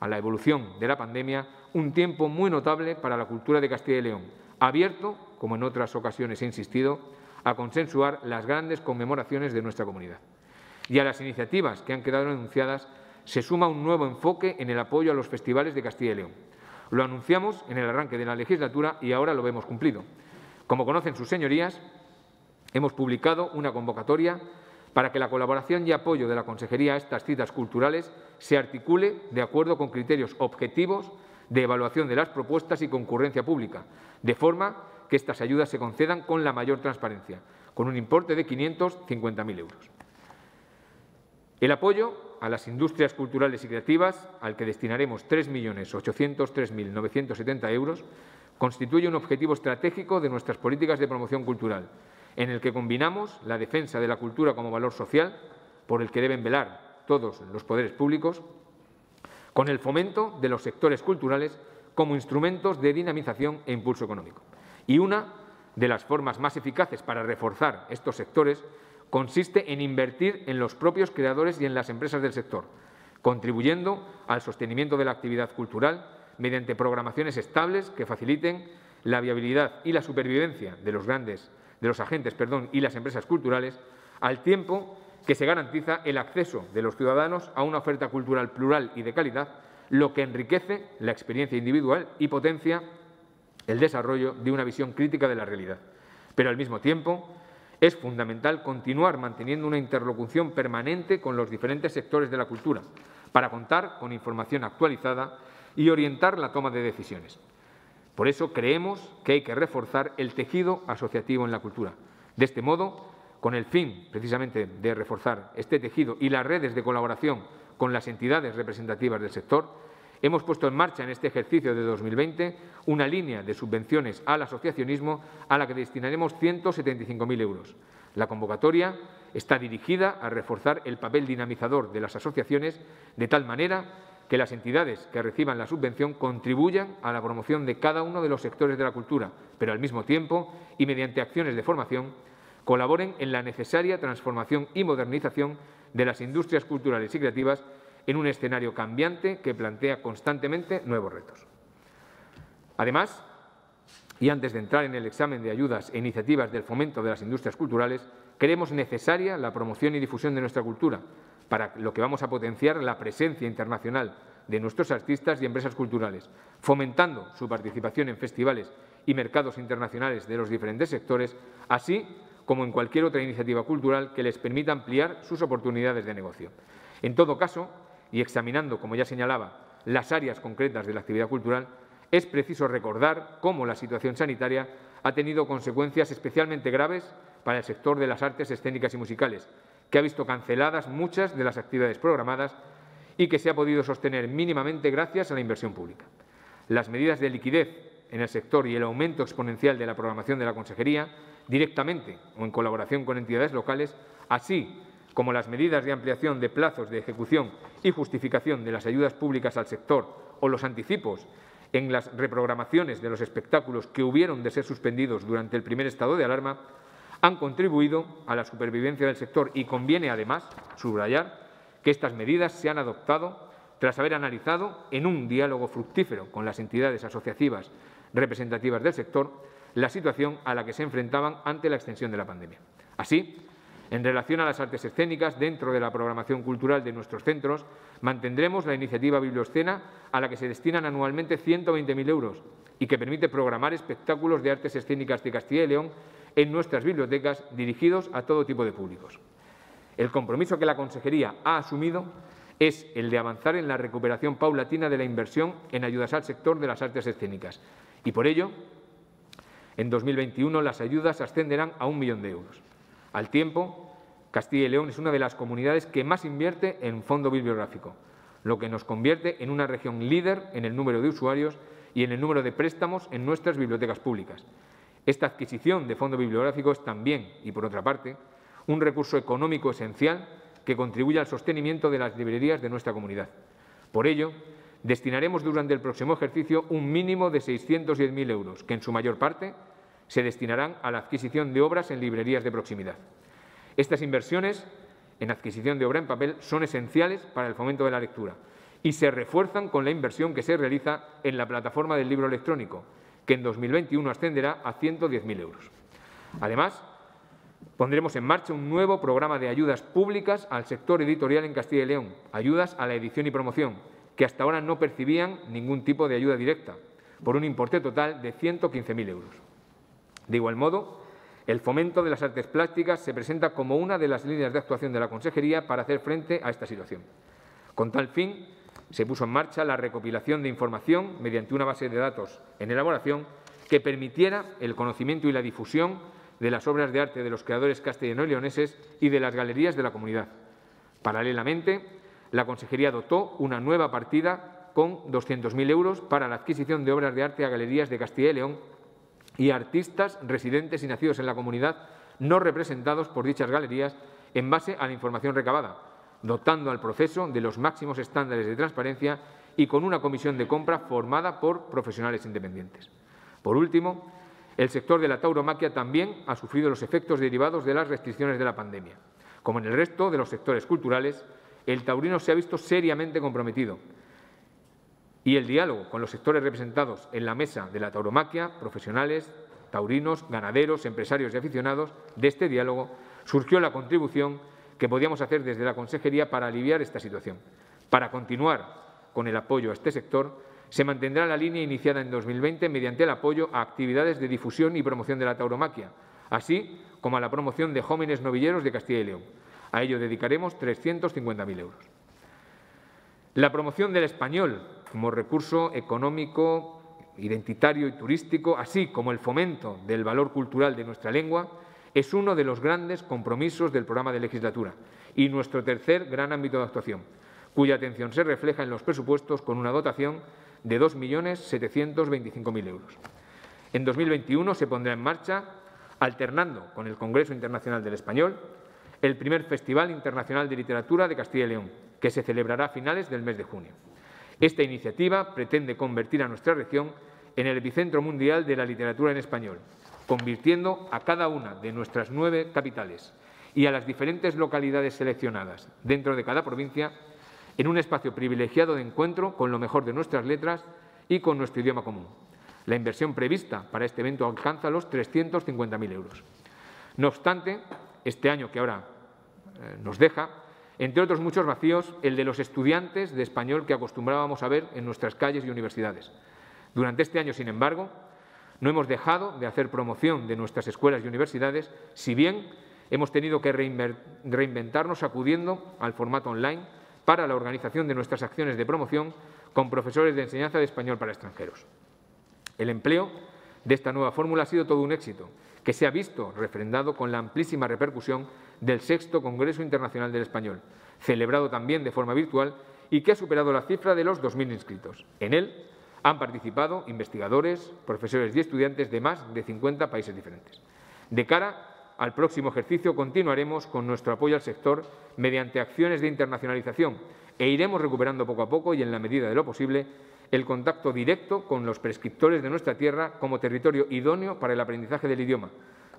a la evolución de la pandemia, un tiempo muy notable para la cultura de Castilla y León, abierto, como en otras ocasiones he insistido, a consensuar las grandes conmemoraciones de nuestra comunidad. Y a las iniciativas que han quedado anunciadas se suma un nuevo enfoque en el apoyo a los festivales de Castilla y León. Lo anunciamos en el arranque de la legislatura y ahora lo vemos cumplido. Como conocen sus señorías, hemos publicado una convocatoria para que la colaboración y apoyo de la Consejería a estas citas culturales se articule de acuerdo con criterios objetivos de evaluación de las propuestas y concurrencia pública, de forma que estas ayudas se concedan con la mayor transparencia, con un importe de quinientos cincuenta mil euros. El apoyo a las industrias culturales y creativas, al que destinaremos tres millones ochocientos tres mil novecientos setenta euros, constituye un objetivo estratégico de nuestras políticas de promoción cultural, en el que combinamos la defensa de la cultura como valor social, por el que deben velar todos los poderes públicos, con el fomento de los sectores culturales como instrumentos de dinamización e impulso económico. Y una de las formas más eficaces para reforzar estos sectores consiste en invertir en los propios creadores y en las empresas del sector, contribuyendo al sostenimiento de la actividad cultural mediante programaciones estables que faciliten la viabilidad y la supervivencia de los grandes de los agentes perdón, y las empresas culturales, al tiempo que se garantiza el acceso de los ciudadanos a una oferta cultural plural y de calidad, lo que enriquece la experiencia individual y potencia el desarrollo de una visión crítica de la realidad. Pero al mismo tiempo es fundamental continuar manteniendo una interlocución permanente con los diferentes sectores de la cultura para contar con información actualizada y orientar la toma de decisiones. Por eso creemos que hay que reforzar el tejido asociativo en la cultura. De este modo, con el fin precisamente de reforzar este tejido y las redes de colaboración con las entidades representativas del sector, hemos puesto en marcha en este ejercicio de dos mil veinte una línea de subvenciones al asociacionismo a la que destinaremos ciento setenta y cinco mil euros. La convocatoria está dirigida a reforzar el papel dinamizador de las asociaciones de tal manera que las entidades que reciban la subvención contribuyan a la promoción de cada uno de los sectores de la cultura, pero al mismo tiempo y mediante acciones de formación colaboren en la necesaria transformación y modernización de las industrias culturales y creativas en un escenario cambiante que plantea constantemente nuevos retos. Además, y antes de entrar en el examen de ayudas e iniciativas del fomento de las industrias culturales, creemos necesaria la promoción y difusión de nuestra cultura, para lo que vamos a potenciar la presencia internacional de nuestros artistas y empresas culturales, fomentando su participación en festivales y mercados internacionales de los diferentes sectores, así como en cualquier otra iniciativa cultural que les permita ampliar sus oportunidades de negocio. En todo caso, y examinando, como ya señalaba, las áreas concretas de la actividad cultural, es preciso recordar cómo la situación sanitaria ha tenido consecuencias especialmente graves para el sector de las artes escénicas y musicales, que ha visto canceladas muchas de las actividades programadas y que se ha podido sostener mínimamente gracias a la inversión pública. Las medidas de liquidez en el sector y el aumento exponencial de la programación de la Consejería, directamente o en colaboración con entidades locales, así como las medidas de ampliación de plazos de ejecución y justificación de las ayudas públicas al sector o los anticipos en las reprogramaciones de los espectáculos que hubieron de ser suspendidos durante el primer estado de alarma, han contribuido a la supervivencia del sector y conviene, además, subrayar que estas medidas se han adoptado tras haber analizado en un diálogo fructífero con las entidades asociativas representativas del sector la situación a la que se enfrentaban ante la extensión de la pandemia. Así, en relación a las artes escénicas, dentro de la programación cultural de nuestros centros, mantendremos la iniciativa Biblioscena, a la que se destinan anualmente ciento veinte mil euros y que permite programar espectáculos de artes escénicas de Castilla y León en nuestras bibliotecas dirigidos a todo tipo de públicos. El compromiso que la Consejería ha asumido es el de avanzar en la recuperación paulatina de la inversión en ayudas al sector de las artes escénicas y, por ello, en dos mil veintiuno las ayudas ascenderán a un millón de euros. Al tiempo, Castilla y León es una de las comunidades que más invierte en fondo bibliográfico, lo que nos convierte en una región líder en el número de usuarios y en el número de préstamos en nuestras bibliotecas públicas. Esta adquisición de fondo bibliográfico es también, y por otra parte, un recurso económico esencial que contribuye al sostenimiento de las librerías de nuestra comunidad. Por ello, destinaremos durante el próximo ejercicio un mínimo de seiscientos diez mil euros, que en su mayor parte se destinarán a la adquisición de obras en librerías de proximidad. Estas inversiones en adquisición de obra en papel son esenciales para el fomento de la lectura y se refuerzan con la inversión que se realiza en la plataforma del libro electrónico, que en dos mil veintiuno ascenderá a ciento diez mil euros. Además, pondremos en marcha un nuevo programa de ayudas públicas al sector editorial en Castilla y León, ayudas a la edición y promoción, que hasta ahora no percibían ningún tipo de ayuda directa, por un importe total de ciento quince mil euros. De igual modo, el fomento de las artes plásticas se presenta como una de las líneas de actuación de la Consejería para hacer frente a esta situación. Con tal fin, se puso en marcha la recopilación de información mediante una base de datos en elaboración que permitiera el conocimiento y la difusión de las obras de arte de los creadores castellanos y leoneses y de las galerías de la comunidad. Paralelamente, la Consejería dotó una nueva partida con doscientos mil euros para la adquisición de obras de arte a galerías de Castilla y León y artistas residentes y nacidos en la comunidad no representados por dichas galerías en base a la información recabada, dotando al proceso de los máximos estándares de transparencia y con una comisión de compra formada por profesionales independientes. Por último, el sector de la tauromaquia también ha sufrido los efectos derivados de las restricciones de la pandemia. Como en el resto de los sectores culturales, el taurino se ha visto seriamente comprometido. Y el diálogo con los sectores representados en la mesa de la tauromaquia, profesionales, taurinos, ganaderos, empresarios y aficionados, de este diálogo surgió la contribución que podíamos hacer desde la Consejería para aliviar esta situación. Para continuar con el apoyo a este sector, se mantendrá la línea iniciada en dos mil veinte mediante el apoyo a actividades de difusión y promoción de la tauromaquia, así como a la promoción de jóvenes novilleros de Castilla y León. A ello dedicaremos trescientos cincuenta mil euros. La promoción del español como recurso económico, identitario y turístico, así como el fomento del valor cultural de nuestra lengua, es uno de los grandes compromisos del programa de legislatura y nuestro tercer gran ámbito de actuación, cuya atención se refleja en los presupuestos con una dotación de dos millones setecientos veinticinco mil euros. En dos mil veintiuno se pondrá en marcha, alternando con el Congreso Internacional del Español, el primer Festival Internacional de Literatura de Castilla y León, que se celebrará a finales del mes de junio. Esta iniciativa pretende convertir a nuestra región en el epicentro mundial de la literatura en español, convirtiendo a cada una de nuestras nueve capitales y a las diferentes localidades seleccionadas dentro de cada provincia en un espacio privilegiado de encuentro con lo mejor de nuestras letras y con nuestro idioma común. La inversión prevista para este evento alcanza los trescientos cincuenta mil euros. No obstante, este año que ahora eh, nos deja, entre otros muchos vacíos, el de los estudiantes de español que acostumbrábamos a ver en nuestras calles y universidades. Durante este año, sin embargo, no hemos dejado de hacer promoción de nuestras escuelas y universidades, si bien hemos tenido que reinventarnos acudiendo al formato online para la organización de nuestras acciones de promoción con profesores de enseñanza de español para extranjeros. El empleo de esta nueva fórmula ha sido todo un éxito, que se ha visto refrendado con la amplísima repercusión del sexto Congreso Internacional del Español, celebrado también de forma virtual y que ha superado la cifra de los dos mil inscritos. En él han participado investigadores, profesores y estudiantes de más de cincuenta países diferentes. De cara al próximo ejercicio continuaremos con nuestro apoyo al sector mediante acciones de internacionalización e iremos recuperando poco a poco y en la medida de lo posible el contacto directo con los prescriptores de nuestra tierra como territorio idóneo para el aprendizaje del idioma,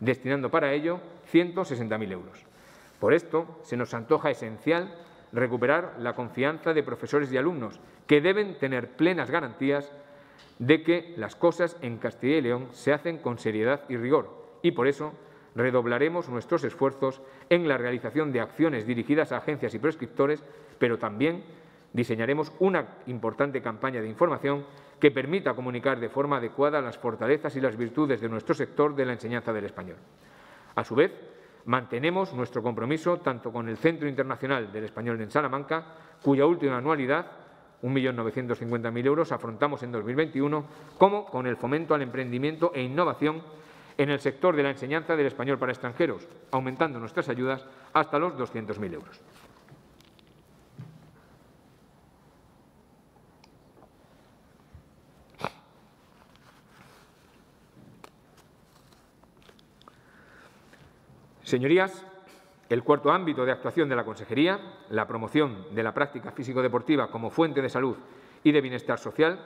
destinando para ello ciento sesenta mil euros. Por esto, se nos antoja esencial recuperar la confianza de profesores y alumnos, que deben tener plenas garantías de que las cosas en Castilla y León se hacen con seriedad y rigor, y por eso redoblaremos nuestros esfuerzos en la realización de acciones dirigidas a agencias y prescriptores, pero también diseñaremos una importante campaña de información que permita comunicar de forma adecuada las fortalezas y las virtudes de nuestro sector de la enseñanza del español. A su vez, mantenemos nuestro compromiso tanto con el Centro Internacional del Español en Salamanca, cuya última anualidad, un millón novecientos cincuenta mil euros, afrontamos en dos mil veintiuno, como con el fomento al emprendimiento e innovación en el sector de la enseñanza del español para extranjeros, aumentando nuestras ayudas hasta los doscientos mil euros. Señorías, el cuarto ámbito de actuación de la Consejería, la promoción de la práctica físico-deportiva como fuente de salud y de bienestar social,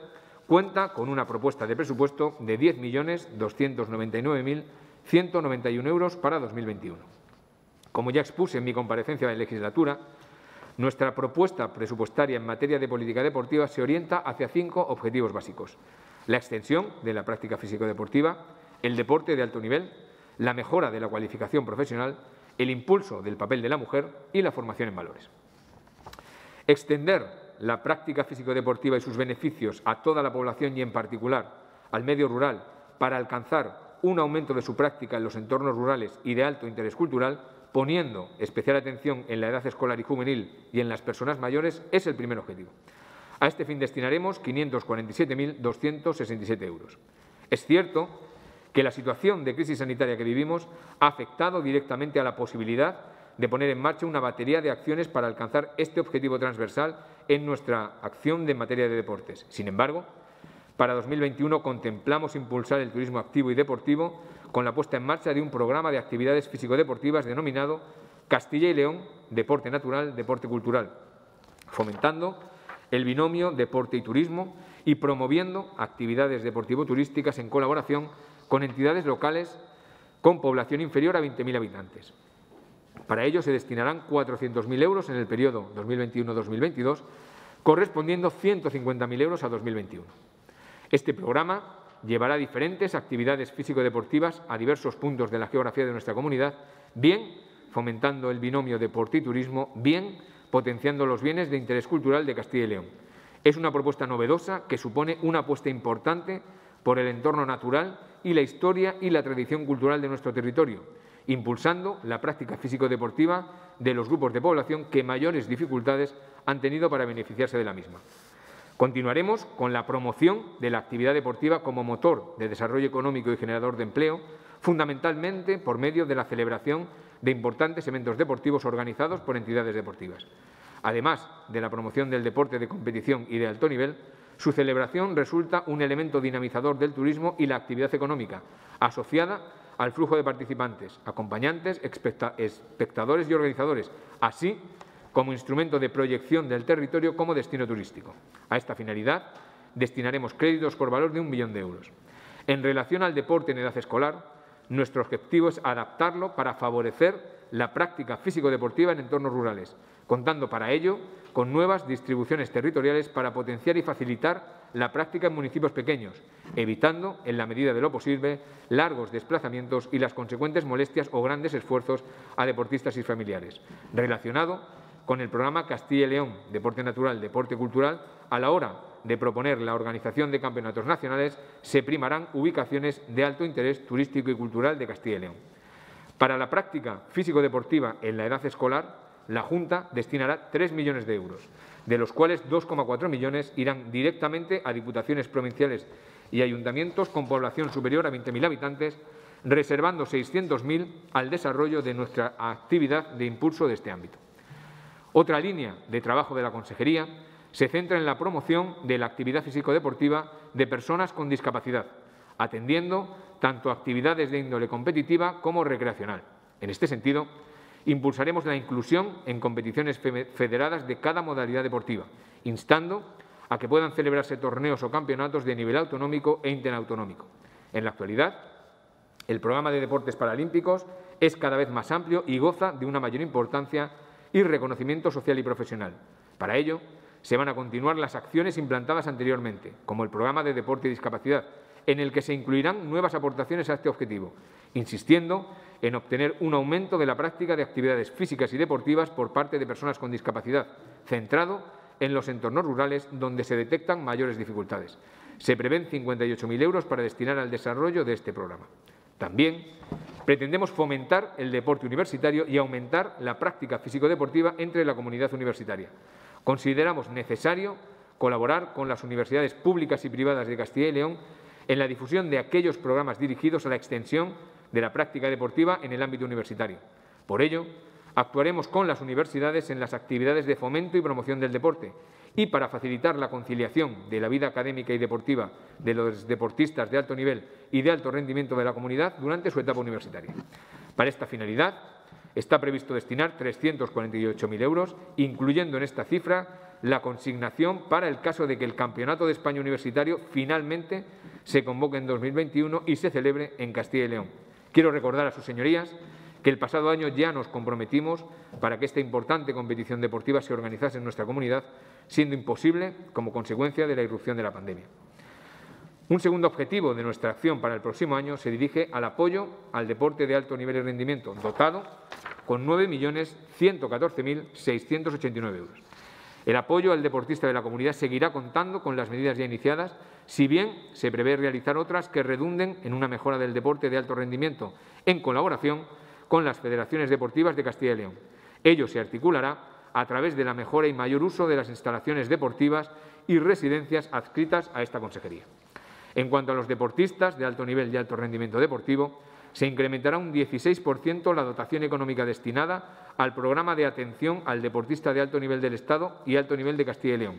cuenta con una propuesta de presupuesto de diez millones doscientos noventa y nueve mil ciento noventa y un euros para dos mil veintiuno. Como ya expuse en mi comparecencia de legislatura, nuestra propuesta presupuestaria en materia de política deportiva se orienta hacia cinco objetivos básicos: la extensión de la práctica físico-deportiva, el deporte de alto nivel, la mejora de la cualificación profesional, el impulso del papel de la mujer y la formación en valores. Extender la práctica físico-deportiva y sus beneficios a toda la población y, en particular, al medio rural para alcanzar un aumento de su práctica en los entornos rurales y de alto interés cultural, poniendo especial atención en la edad escolar y juvenil y en las personas mayores, es el primer objetivo. A este fin destinaremos quinientos cuarenta y siete mil doscientos sesenta y siete euros. Es cierto que la situación de crisis sanitaria que vivimos ha afectado directamente a la posibilidad de poner en marcha una batería de acciones para alcanzar este objetivo transversal en nuestra acción de materia de deportes. Sin embargo, para dos mil veintiuno contemplamos impulsar el turismo activo y deportivo con la puesta en marcha de un programa de actividades físico-deportivas denominado Castilla y León, Deporte Natural, Deporte Cultural, fomentando el binomio deporte y turismo y promoviendo actividades deportivo-turísticas en colaboración con entidades locales con población inferior a veinte mil habitantes. Para ello se destinarán cuatrocientos mil euros en el periodo dos mil veintiuno dos mil veintidós, correspondiendo ciento cincuenta mil euros a dos mil veintiuno. Este programa llevará diferentes actividades físico-deportivas a diversos puntos de la geografía de nuestra comunidad, bien fomentando el binomio deporte y turismo, bien potenciando los bienes de interés cultural de Castilla y León. Es una propuesta novedosa que supone una apuesta importante por el entorno natural y la historia y la tradición cultural de nuestro territorio, impulsando la práctica físico-deportiva de los grupos de población que mayores dificultades han tenido para beneficiarse de la misma. Continuaremos con la promoción de la actividad deportiva como motor de desarrollo económico y generador de empleo, fundamentalmente por medio de la celebración de importantes eventos deportivos organizados por entidades deportivas. Además de la promoción del deporte de competición y de alto nivel, su celebración resulta un elemento dinamizador del turismo y la actividad económica, asociada al flujo de participantes, acompañantes, espectadores y organizadores, así como instrumento de proyección del territorio como destino turístico. A esta finalidad destinaremos créditos por valor de un millón de euros. En relación al deporte en edad escolar, nuestro objetivo es adaptarlo para favorecer la práctica físico-deportiva en entornos rurales, contando para ello con nuevas distribuciones territoriales para potenciar y facilitar la práctica en municipios pequeños, evitando, en la medida de lo posible, largos desplazamientos y las consecuentes molestias o grandes esfuerzos a deportistas y familiares. Relacionado con el programa Castilla y León, Deporte Natural, Deporte Cultural, a la hora de proponer la organización de campeonatos nacionales, se primarán ubicaciones de alto interés turístico y cultural de Castilla y León. Para la práctica físico-deportiva en la edad escolar, la Junta destinará tres millones de euros, de los cuales dos coma cuatro millones irán directamente a diputaciones provinciales y ayuntamientos con población superior a veinte mil habitantes, reservando seiscientos mil al desarrollo de nuestra actividad de impulso de este ámbito. Otra línea de trabajo de la Consejería se centra en la promoción de la actividad físico-deportiva de personas con discapacidad, atendiendo tanto actividades de índole competitiva como recreacional. En este sentido, impulsaremos la inclusión en competiciones federadas de cada modalidad deportiva, instando a que puedan celebrarse torneos o campeonatos de nivel autonómico e interautonómico. En la actualidad, el programa de deportes paralímpicos es cada vez más amplio y goza de una mayor importancia y reconocimiento social y profesional. Para ello, se van a continuar las acciones implantadas anteriormente, como el programa de deporte y discapacidad, en el que se incluirán nuevas aportaciones a este objetivo, insistiendo en obtener un aumento de la práctica de actividades físicas y deportivas por parte de personas con discapacidad, centrado en los entornos rurales donde se detectan mayores dificultades. Se prevén cincuenta y ocho mil euros para destinar al desarrollo de este programa. También pretendemos fomentar el deporte universitario y aumentar la práctica físico-deportiva entre la comunidad universitaria. Consideramos necesario colaborar con las universidades públicas y privadas de Castilla y León en la difusión de aquellos programas dirigidos a la extensión de la práctica deportiva en el ámbito universitario. Por ello, actuaremos con las universidades en las actividades de fomento y promoción del deporte y para facilitar la conciliación de la vida académica y deportiva de los deportistas de alto nivel y de alto rendimiento de la comunidad durante su etapa universitaria. Para esta finalidad, está previsto destinar trescientos cuarenta y ocho mil euros, incluyendo en esta cifra la consignación para el caso de que el Campeonato de España Universitario finalmente se convoque en dos mil veintiuno y se celebre en Castilla y León. Quiero recordar a sus señorías que el pasado año ya nos comprometimos para que esta importante competición deportiva se organizase en nuestra comunidad, siendo imposible como consecuencia de la irrupción de la pandemia. Un segundo objetivo de nuestra acción para el próximo año se dirige al apoyo al deporte de alto nivel y rendimiento, dotado con nueve millones ciento catorce mil seiscientos ochenta y nueve euros. El apoyo al deportista de la comunidad seguirá contando con las medidas ya iniciadas, si bien se prevé realizar otras que redunden en una mejora del deporte de alto rendimiento, en colaboración con las federaciones deportivas de Castilla y León. Ello se articulará a través de la mejora y mayor uso de las instalaciones deportivas y residencias adscritas a esta consejería. En cuanto a los deportistas de alto nivel y alto rendimiento deportivo, se incrementará un dieciséis por ciento la dotación económica destinada al programa de atención al deportista de alto nivel del Estado y alto nivel de Castilla y León,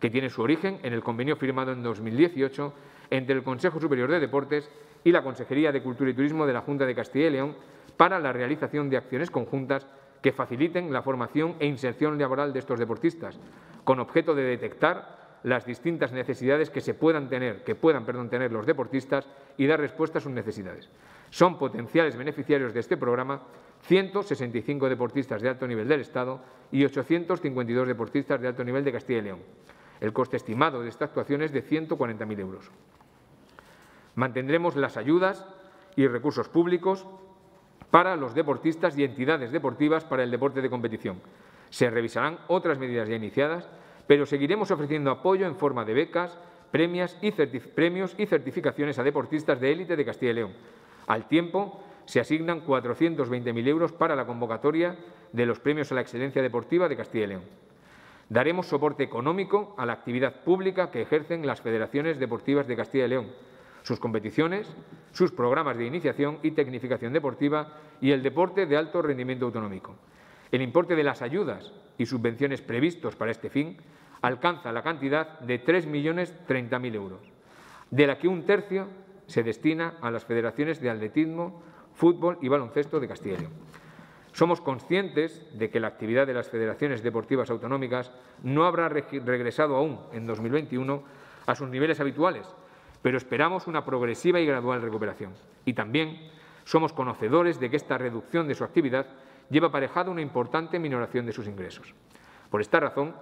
que tiene su origen en el convenio firmado en dos mil dieciocho entre el Consejo Superior de Deportes y la Consejería de Cultura y Turismo de la Junta de Castilla y León para la realización de acciones conjuntas que faciliten la formación e inserción laboral de estos deportistas, con objeto de detectar las distintas necesidades que se puedan tener, que puedan, perdón, tener los deportistas y dar respuesta a sus necesidades. Son potenciales beneficiarios de este programa ciento sesenta y cinco deportistas de alto nivel del Estado y ochocientos cincuenta y dos deportistas de alto nivel de Castilla y León. El coste estimado de esta actuación es de ciento cuarenta mil euros. Mantendremos las ayudas y recursos públicos para los deportistas y entidades deportivas para el deporte de competición. Se revisarán otras medidas ya iniciadas, pero seguiremos ofreciendo apoyo en forma de becas, premios y certificaciones a deportistas de élite de Castilla y León. Al tiempo, se asignan cuatrocientos veinte mil euros para la convocatoria de los premios a la excelencia deportiva de Castilla y León. Daremos soporte económico a la actividad pública que ejercen las federaciones deportivas de Castilla y León, sus competiciones, sus programas de iniciación y tecnificación deportiva y el deporte de alto rendimiento autonómico. El importe de las ayudas y subvenciones previstos para este fin alcanza la cantidad de tres millones treinta mil euros, de la que un tercio se destina a las federaciones de atletismo, fútbol y baloncesto de Castilla y León. Somos conscientes de que la actividad de las federaciones deportivas autonómicas no habrá regresado aún en dos mil veintiuno a sus niveles habituales, pero esperamos una progresiva y gradual recuperación. Y también somos conocedores de que esta reducción de su actividad lleva aparejada una importante minoración de sus ingresos. Por esta razón,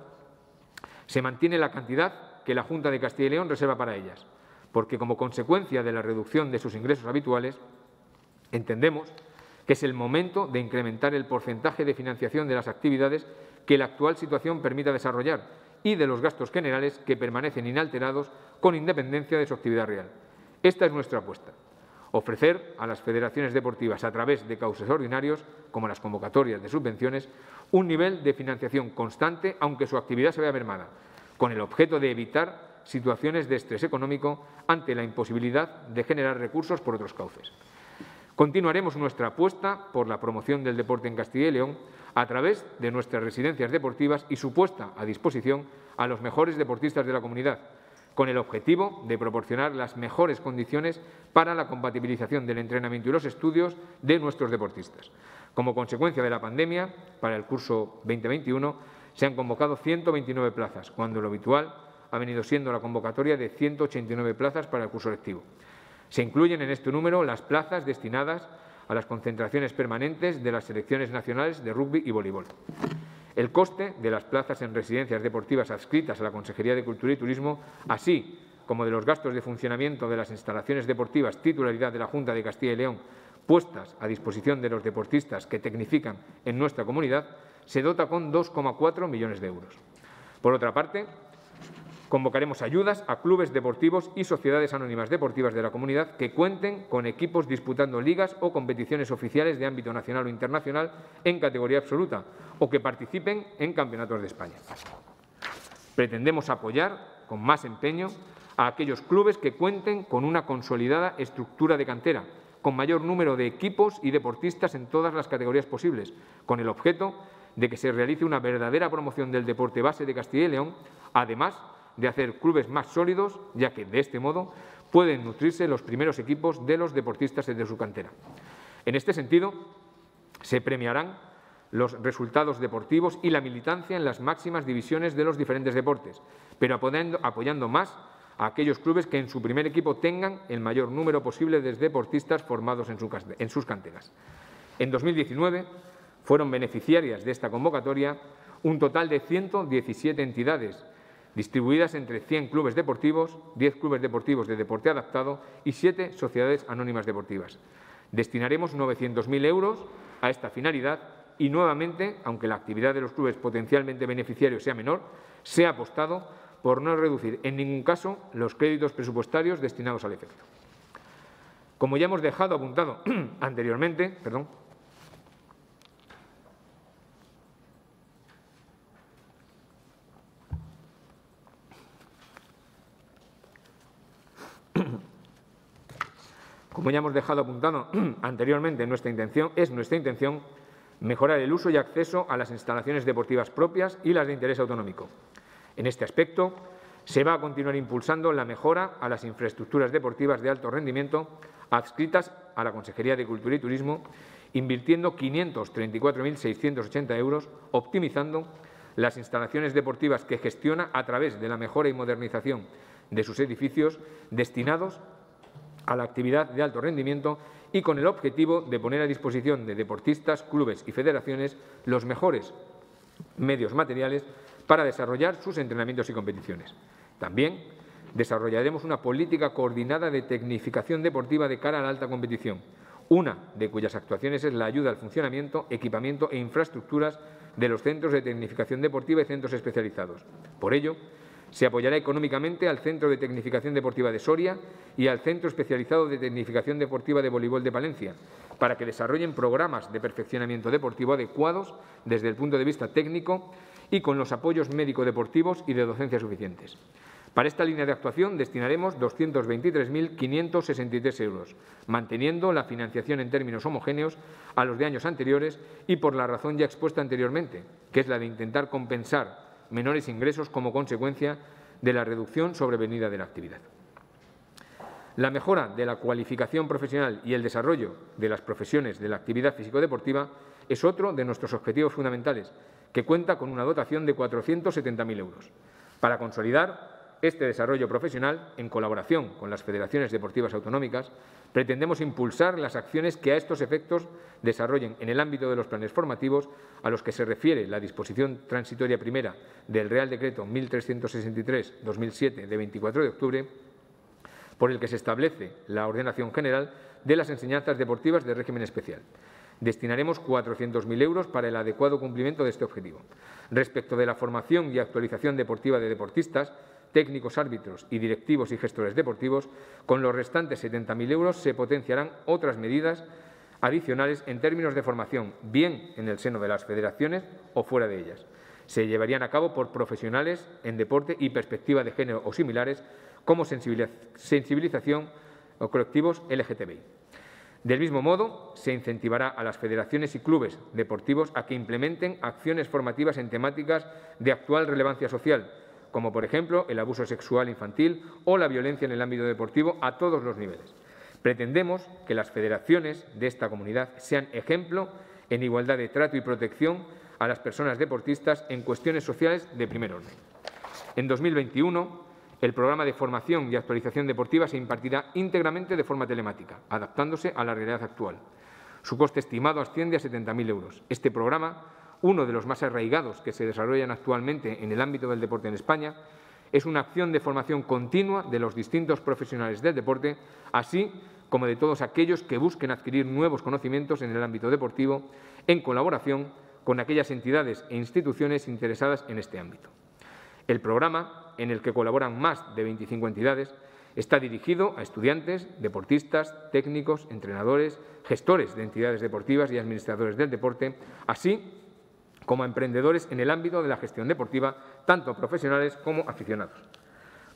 se mantiene la cantidad que la Junta de Castilla y León reserva para ellas, porque como consecuencia de la reducción de sus ingresos habituales, entendemos que es el momento de incrementar el porcentaje de financiación de las actividades que la actual situación permita desarrollar y de los gastos generales que permanecen inalterados con independencia de su actividad real. Esta es nuestra apuesta. Ofrecer a las federaciones deportivas, a través de cauces ordinarios, como las convocatorias de subvenciones, un nivel de financiación constante, aunque su actividad se vea mermada, con el objeto de evitar situaciones de estrés económico ante la imposibilidad de generar recursos por otros cauces. Continuaremos nuestra apuesta por la promoción del deporte en Castilla y León a través de nuestras residencias deportivas y su puesta a disposición a los mejores deportistas de la comunidad, con el objetivo de proporcionar las mejores condiciones para la compatibilización del entrenamiento y los estudios de nuestros deportistas. Como consecuencia de la pandemia, para el curso veinte veintiuno se han convocado ciento veintinueve plazas, cuando lo habitual ha venido siendo la convocatoria de ciento ochenta y nueve plazas para el curso lectivo. Se incluyen en este número las plazas destinadas a las concentraciones permanentes de las selecciones nacionales de rugby y voleibol. El coste de las plazas en residencias deportivas adscritas a la Consejería de Cultura y Turismo, así como de los gastos de funcionamiento de las instalaciones deportivas titularidad de la Junta de Castilla y León, puestas a disposición de los deportistas que tecnifican en nuestra comunidad, se dota con dos coma cuatro millones de euros. Por otra parte, convocaremos ayudas a clubes deportivos y sociedades anónimas deportivas de la comunidad que cuenten con equipos disputando ligas o competiciones oficiales de ámbito nacional o internacional en categoría absoluta o que participen en campeonatos de España. Pretendemos apoyar con más empeño a aquellos clubes que cuenten con una consolidada estructura de cantera, con mayor número de equipos y deportistas en todas las categorías posibles, con el objeto de que se realice una verdadera promoción del deporte base de Castilla y León, además de hacer clubes más sólidos, ya que de este modo pueden nutrirse los primeros equipos de los deportistas de su cantera. En este sentido, se premiarán los resultados deportivos y la militancia en las máximas divisiones de los diferentes deportes, pero apoyando, apoyando más a aquellos clubes que en su primer equipo tengan el mayor número posible de deportistas formados en, su, en sus canteras. En dos mil diecinueve fueron beneficiarias de esta convocatoria un total de ciento diecisiete entidades, distribuidas entre cien clubes deportivos, diez clubes deportivos de deporte adaptado y siete sociedades anónimas deportivas. Destinaremos novecientos mil euros a esta finalidad y, nuevamente, aunque la actividad de los clubes potencialmente beneficiarios sea menor, se ha apostado por no reducir en ningún caso los créditos presupuestarios destinados al efecto. Como ya hemos dejado apuntado anteriormente, perdón, Como ya hemos dejado apuntado anteriormente, nuestra intención, es nuestra intención mejorar el uso y acceso a las instalaciones deportivas propias y las de interés autonómico. En este aspecto, se va a continuar impulsando la mejora a las infraestructuras deportivas de alto rendimiento adscritas a la Consejería de Cultura y Turismo, invirtiendo quinientos treinta y cuatro mil seiscientos ochenta euros, optimizando las instalaciones deportivas que gestiona a través de la mejora y modernización de sus edificios destinados a la actividad de alto rendimiento y con el objetivo de poner a disposición de deportistas, clubes y federaciones los mejores medios materiales para desarrollar sus entrenamientos y competiciones. También desarrollaremos una política coordinada de tecnificación deportiva de cara a la alta competición, una de cuyas actuaciones es la ayuda al funcionamiento, equipamiento e infraestructuras de los centros de tecnificación deportiva y centros especializados. Por ello, se apoyará económicamente al Centro de Tecnificación Deportiva de Soria y al Centro Especializado de Tecnificación Deportiva de Voleibol de Palencia, para que desarrollen programas de perfeccionamiento deportivo adecuados desde el punto de vista técnico y con los apoyos médico-deportivos y de docencia suficientes. Para esta línea de actuación destinaremos doscientos veintitrés mil quinientos sesenta y tres euros, manteniendo la financiación en términos homogéneos a los de años anteriores y por la razón ya expuesta anteriormente, que es la de intentar compensar menores ingresos como consecuencia de la reducción sobrevenida de la actividad. La mejora de la cualificación profesional y el desarrollo de las profesiones de la actividad físico-deportiva es otro de nuestros objetivos fundamentales, que cuenta con una dotación de cuatrocientos setenta mil euros, para consolidar este desarrollo profesional, en colaboración con las federaciones deportivas autonómicas, pretendemos impulsar las acciones que a estos efectos desarrollen en el ámbito de los planes formativos a los que se refiere la disposición transitoria primera del Real Decreto mil trescientos sesenta y tres barra dos mil siete de veinticuatro de octubre, por el que se establece la ordenación general de las enseñanzas deportivas de régimen especial. Destinaremos cuatrocientos mil euros para el adecuado cumplimiento de este objetivo. Respecto de la formación y actualización deportiva de deportistas, técnicos, árbitros y directivos y gestores deportivos, con los restantes setenta mil euros se potenciarán otras medidas adicionales en términos de formación, bien en el seno de las federaciones o fuera de ellas. Se llevarían a cabo por profesionales en deporte y perspectiva de género o similares, como sensibilización o colectivos L G T B I. Del mismo modo, se incentivará a las federaciones y clubes deportivos a que implementen acciones formativas en temáticas de actual relevancia social, como por ejemplo el abuso sexual infantil o la violencia en el ámbito deportivo a todos los niveles. Pretendemos que las federaciones de esta comunidad sean ejemplo en igualdad de trato y protección a las personas deportistas en cuestiones sociales de primer orden. En dos mil veintiuno, el programa de formación y actualización deportiva se impartirá íntegramente de forma telemática, adaptándose a la realidad actual. Su coste estimado asciende a setenta mil euros. Este programa, uno de los más arraigados que se desarrollan actualmente en el ámbito del deporte en España, es una acción de formación continua de los distintos profesionales del deporte, así como de todos aquellos que busquen adquirir nuevos conocimientos en el ámbito deportivo, en colaboración con aquellas entidades e instituciones interesadas en este ámbito. El programa, en el que colaboran más de veinticinco entidades, está dirigido a estudiantes, deportistas, técnicos, entrenadores, gestores de entidades deportivas y administradores del deporte, así como a emprendedores en el ámbito de la gestión deportiva, tanto profesionales como aficionados.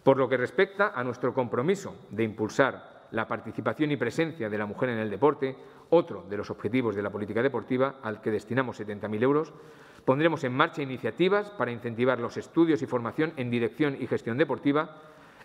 Por lo que respecta a nuestro compromiso de impulsar la participación y presencia de la mujer en el deporte, otro de los objetivos de la política deportiva, al que destinamos setenta mil euros, pondremos en marcha iniciativas para incentivar los estudios y formación en dirección y gestión deportiva,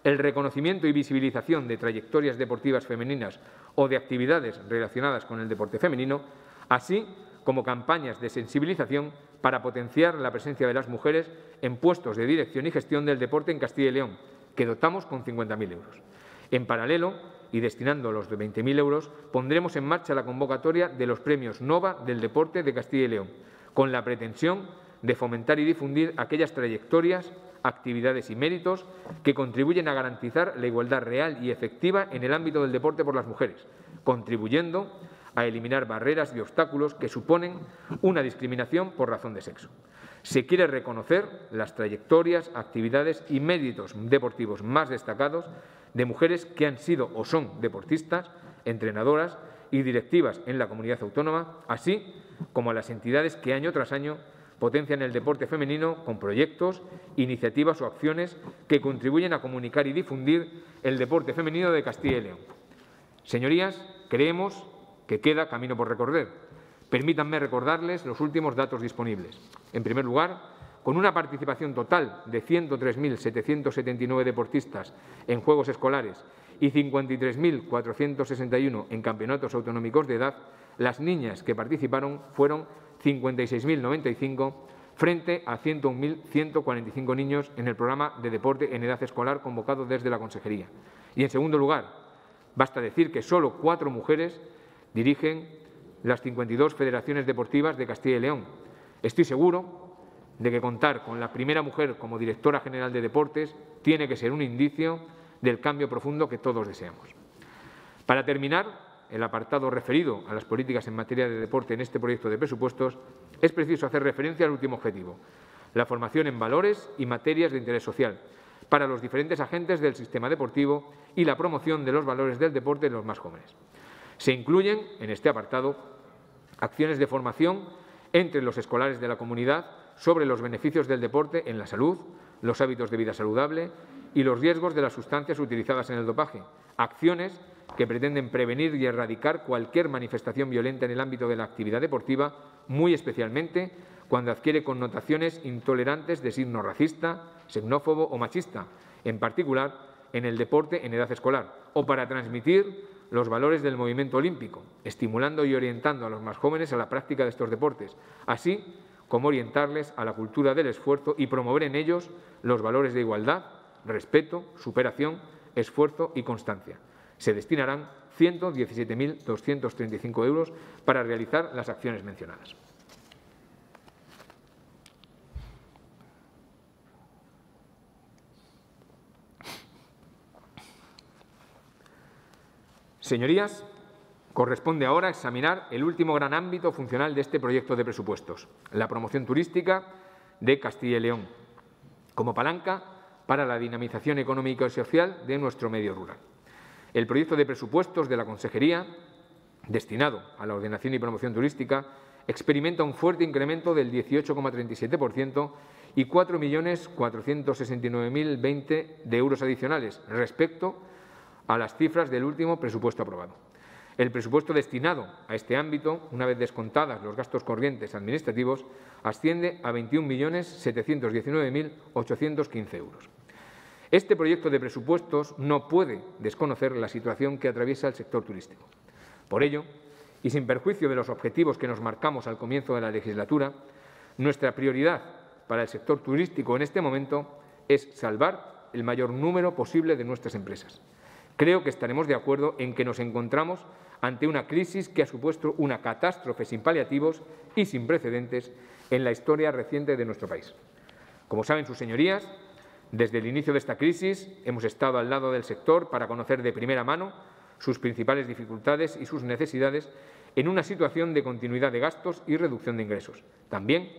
el reconocimiento y visibilización de trayectorias deportivas femeninas o de actividades relacionadas con el deporte femenino, así como campañas de sensibilización para potenciar la presencia de las mujeres en puestos de dirección y gestión del deporte en Castilla y León, que dotamos con cincuenta mil euros. En paralelo, y destinando los veinte mil euros, pondremos en marcha la convocatoria de los premios Nova del Deporte de Castilla y León, con la pretensión de fomentar y difundir aquellas trayectorias, actividades y méritos que contribuyen a garantizar la igualdad real y efectiva en el ámbito del deporte por las mujeres, contribuyendo a eliminar barreras y obstáculos que suponen una discriminación por razón de sexo. Se quiere reconocer las trayectorias, actividades y méritos deportivos más destacados de mujeres que han sido o son deportistas, entrenadoras y directivas en la comunidad autónoma, así como a las entidades que año tras año potencian el deporte femenino con proyectos, iniciativas o acciones que contribuyen a comunicar y difundir el deporte femenino de Castilla y León. Señorías, creemos que queda camino por recorrer. Permítanme recordarles los últimos datos disponibles. En primer lugar, con una participación total de ciento tres mil setecientos setenta y nueve deportistas en juegos escolares y cincuenta y tres mil cuatrocientos sesenta y uno en campeonatos autonómicos de edad, las niñas que participaron fueron cincuenta y seis mil noventa y cinco frente a ciento un mil ciento cuarenta y cinco niños en el programa de deporte en edad escolar convocado desde la Consejería. Y en segundo lugar, basta decir que solo cuatro mujeres dirigen las cincuenta y dos federaciones deportivas de Castilla y León. Estoy seguro de que contar con la primera mujer como directora general de deportes tiene que ser un indicio del cambio profundo que todos deseamos. Para terminar, el apartado referido a las políticas en materia de deporte en este proyecto de presupuestos, es preciso hacer referencia al último objetivo, la formación en valores y materias de interés social para los diferentes agentes del sistema deportivo y la promoción de los valores del deporte en los más jóvenes. Se incluyen en este apartado acciones de formación entre los escolares de la comunidad sobre los beneficios del deporte en la salud, los hábitos de vida saludable y los riesgos de las sustancias utilizadas en el dopaje, acciones que pretenden prevenir y erradicar cualquier manifestación violenta en el ámbito de la actividad deportiva, muy especialmente cuando adquiere connotaciones intolerantes de signo racista, xenófobo o machista, en particular en el deporte en edad escolar, o para transmitir los valores del movimiento olímpico, estimulando y orientando a los más jóvenes a la práctica de estos deportes, así como orientarles a la cultura del esfuerzo y promover en ellos los valores de igualdad, respeto, superación, esfuerzo y constancia. Se destinarán ciento diecisiete mil doscientos treinta y cinco euros para realizar las acciones mencionadas. Señorías, corresponde ahora examinar el último gran ámbito funcional de este proyecto de presupuestos, la promoción turística de Castilla y León, como palanca para la dinamización económica y social de nuestro medio rural. El proyecto de presupuestos de la Consejería, destinado a la ordenación y promoción turística, experimenta un fuerte incremento del dieciocho coma treinta y siete por ciento y cuatro millones cuatrocientos sesenta y nueve mil veinte euros adicionales respecto a las cifras del último presupuesto aprobado. El presupuesto destinado a este ámbito, una vez descontadas los gastos corrientes administrativos, asciende a veintiún millones setecientos diecinueve mil ochocientos quince euros. Este proyecto de presupuestos no puede desconocer la situación que atraviesa el sector turístico. Por ello, y sin perjuicio de los objetivos que nos marcamos al comienzo de la legislatura, nuestra prioridad para el sector turístico en este momento es salvar el mayor número posible de nuestras empresas. Creo que estaremos de acuerdo en que nos encontramos ante una crisis que ha supuesto una catástrofe sin paliativos y sin precedentes en la historia reciente de nuestro país. Como saben sus señorías, desde el inicio de esta crisis hemos estado al lado del sector para conocer de primera mano sus principales dificultades y sus necesidades en una situación de continuidad de gastos y reducción de ingresos. También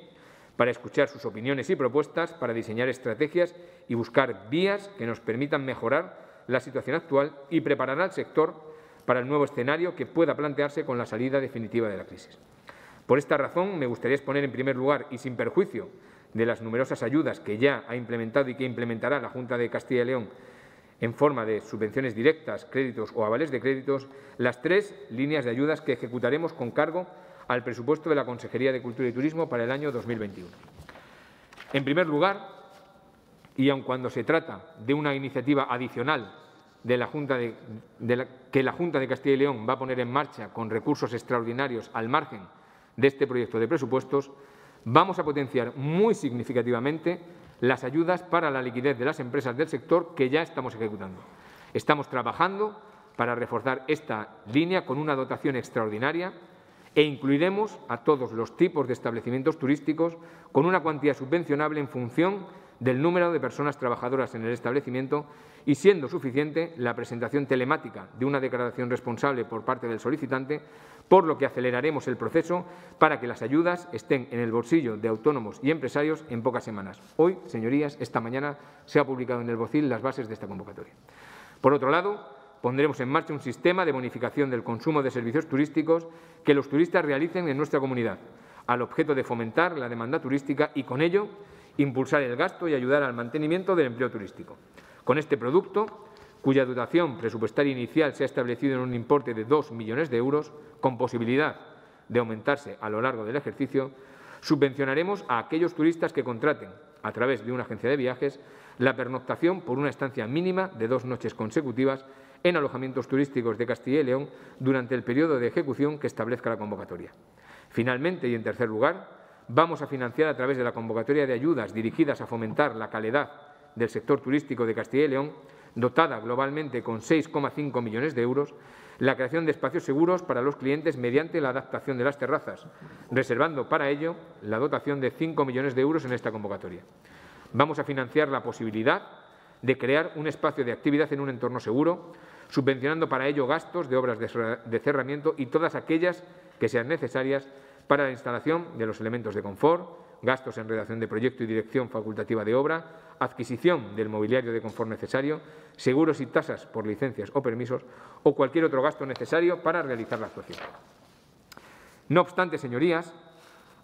para escuchar sus opiniones y propuestas, para diseñar estrategias y buscar vías que nos permitan mejorar la situación actual y preparar al sector para el nuevo escenario que pueda plantearse con la salida definitiva de la crisis. Por esta razón, me gustaría exponer en primer lugar y sin perjuicio de las numerosas ayudas que ya ha implementado y que implementará la Junta de Castilla y León en forma de subvenciones directas, créditos o avales de créditos, las tres líneas de ayudas que ejecutaremos con cargo al presupuesto de la Consejería de Cultura y Turismo para el año dos mil veintiuno. En primer lugar, y aun cuando se trata de una iniciativa adicional de la Junta de, de la, que la Junta de Castilla y León va a poner en marcha con recursos extraordinarios al margen de este proyecto de presupuestos, vamos a potenciar muy significativamente las ayudas para la liquidez de las empresas del sector que ya estamos ejecutando. Estamos trabajando para reforzar esta línea con una dotación extraordinaria e incluiremos a todos los tipos de establecimientos turísticos con una cuantía subvencionable en función del número de personas trabajadoras en el establecimiento y siendo suficiente la presentación telemática de una declaración responsable por parte del solicitante, por lo que aceleraremos el proceso para que las ayudas estén en el bolsillo de autónomos y empresarios en pocas semanas. Hoy, señorías, esta mañana se ha publicado en el bocil las bases de esta convocatoria. Por otro lado, pondremos en marcha un sistema de bonificación del consumo de servicios turísticos que los turistas realicen en nuestra comunidad, al objeto de fomentar la demanda turística y, con ello, impulsar el gasto y ayudar al mantenimiento del empleo turístico. Con este producto, cuya dotación presupuestaria inicial se ha establecido en un importe de dos millones de euros, con posibilidad de aumentarse a lo largo del ejercicio, subvencionaremos a aquellos turistas que contraten, a través de una agencia de viajes, la pernoctación por una estancia mínima de dos noches consecutivas en alojamientos turísticos de Castilla y León durante el periodo de ejecución que establezca la convocatoria. Finalmente, y en tercer lugar, vamos a financiar a través de la convocatoria de ayudas dirigidas a fomentar la calidad del sector turístico de Castilla y León, dotada globalmente con seis coma cinco millones de euros, la creación de espacios seguros para los clientes mediante la adaptación de las terrazas, reservando para ello la dotación de cinco millones de euros en esta convocatoria. Vamos a financiar la posibilidad de crear un espacio de actividad en un entorno seguro, subvencionando para ello gastos de obras de cerramiento y todas aquellas que sean necesarias para la instalación de los elementos de confort, gastos en redacción de proyecto y dirección facultativa de obra, adquisición del mobiliario de confort necesario, seguros y tasas por licencias o permisos o cualquier otro gasto necesario para realizar la actuación. No obstante, señorías,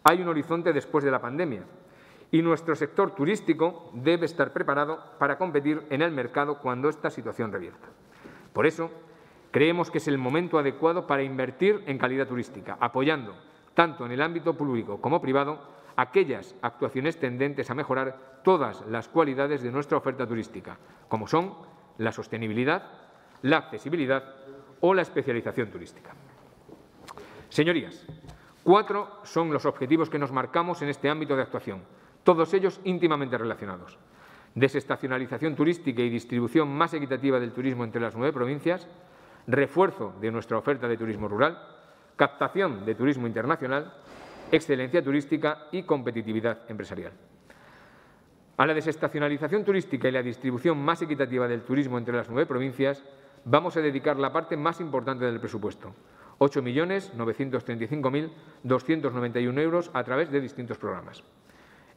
hay un horizonte después de la pandemia y nuestro sector turístico debe estar preparado para competir en el mercado cuando esta situación revierta. Por eso, creemos que es el momento adecuado para invertir en calidad turística, apoyando, tanto en el ámbito público como privado, aquellas actuaciones tendentes a mejorar todas las cualidades de nuestra oferta turística, como son la sostenibilidad, la accesibilidad o la especialización turística. Señorías, cuatro son los objetivos que nos marcamos en este ámbito de actuación, todos ellos íntimamente relacionados. Desestacionalización turística y distribución más equitativa del turismo entre las nueve provincias, refuerzo de nuestra oferta de turismo rural, captación de turismo internacional, excelencia turística y competitividad empresarial. A la desestacionalización turística y la distribución más equitativa del turismo entre las nueve provincias vamos a dedicar la parte más importante del presupuesto, ocho millones novecientos treinta y cinco mil doscientos noventa y un euros a través de distintos programas.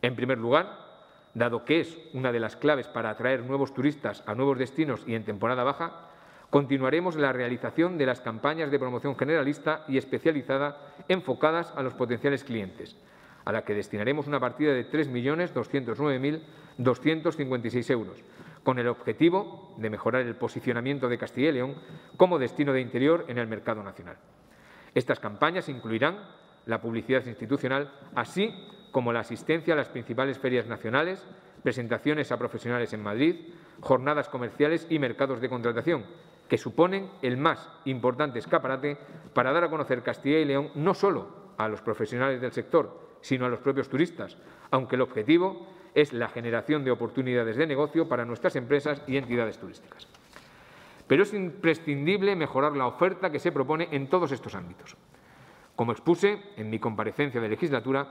En primer lugar, dado que es una de las claves para atraer nuevos turistas a nuevos destinos y en temporada baja, continuaremos la realización de las campañas de promoción generalista y especializada enfocadas a los potenciales clientes, a la que destinaremos una partida de tres millones doscientos nueve mil doscientos cincuenta y seis euros, con el objetivo de mejorar el posicionamiento de Castilla y León como destino de interior en el mercado nacional. Estas campañas incluirán la publicidad institucional, así como la asistencia a las principales ferias nacionales, presentaciones a profesionales en Madrid, jornadas comerciales y mercados de contratación, que suponen el más importante escaparate para dar a conocer Castilla y León no solo a los profesionales del sector, sino a los propios turistas, aunque el objetivo es la generación de oportunidades de negocio para nuestras empresas y entidades turísticas. Pero es imprescindible mejorar la oferta que se propone en todos estos ámbitos. Como expuse en mi comparecencia de legislatura,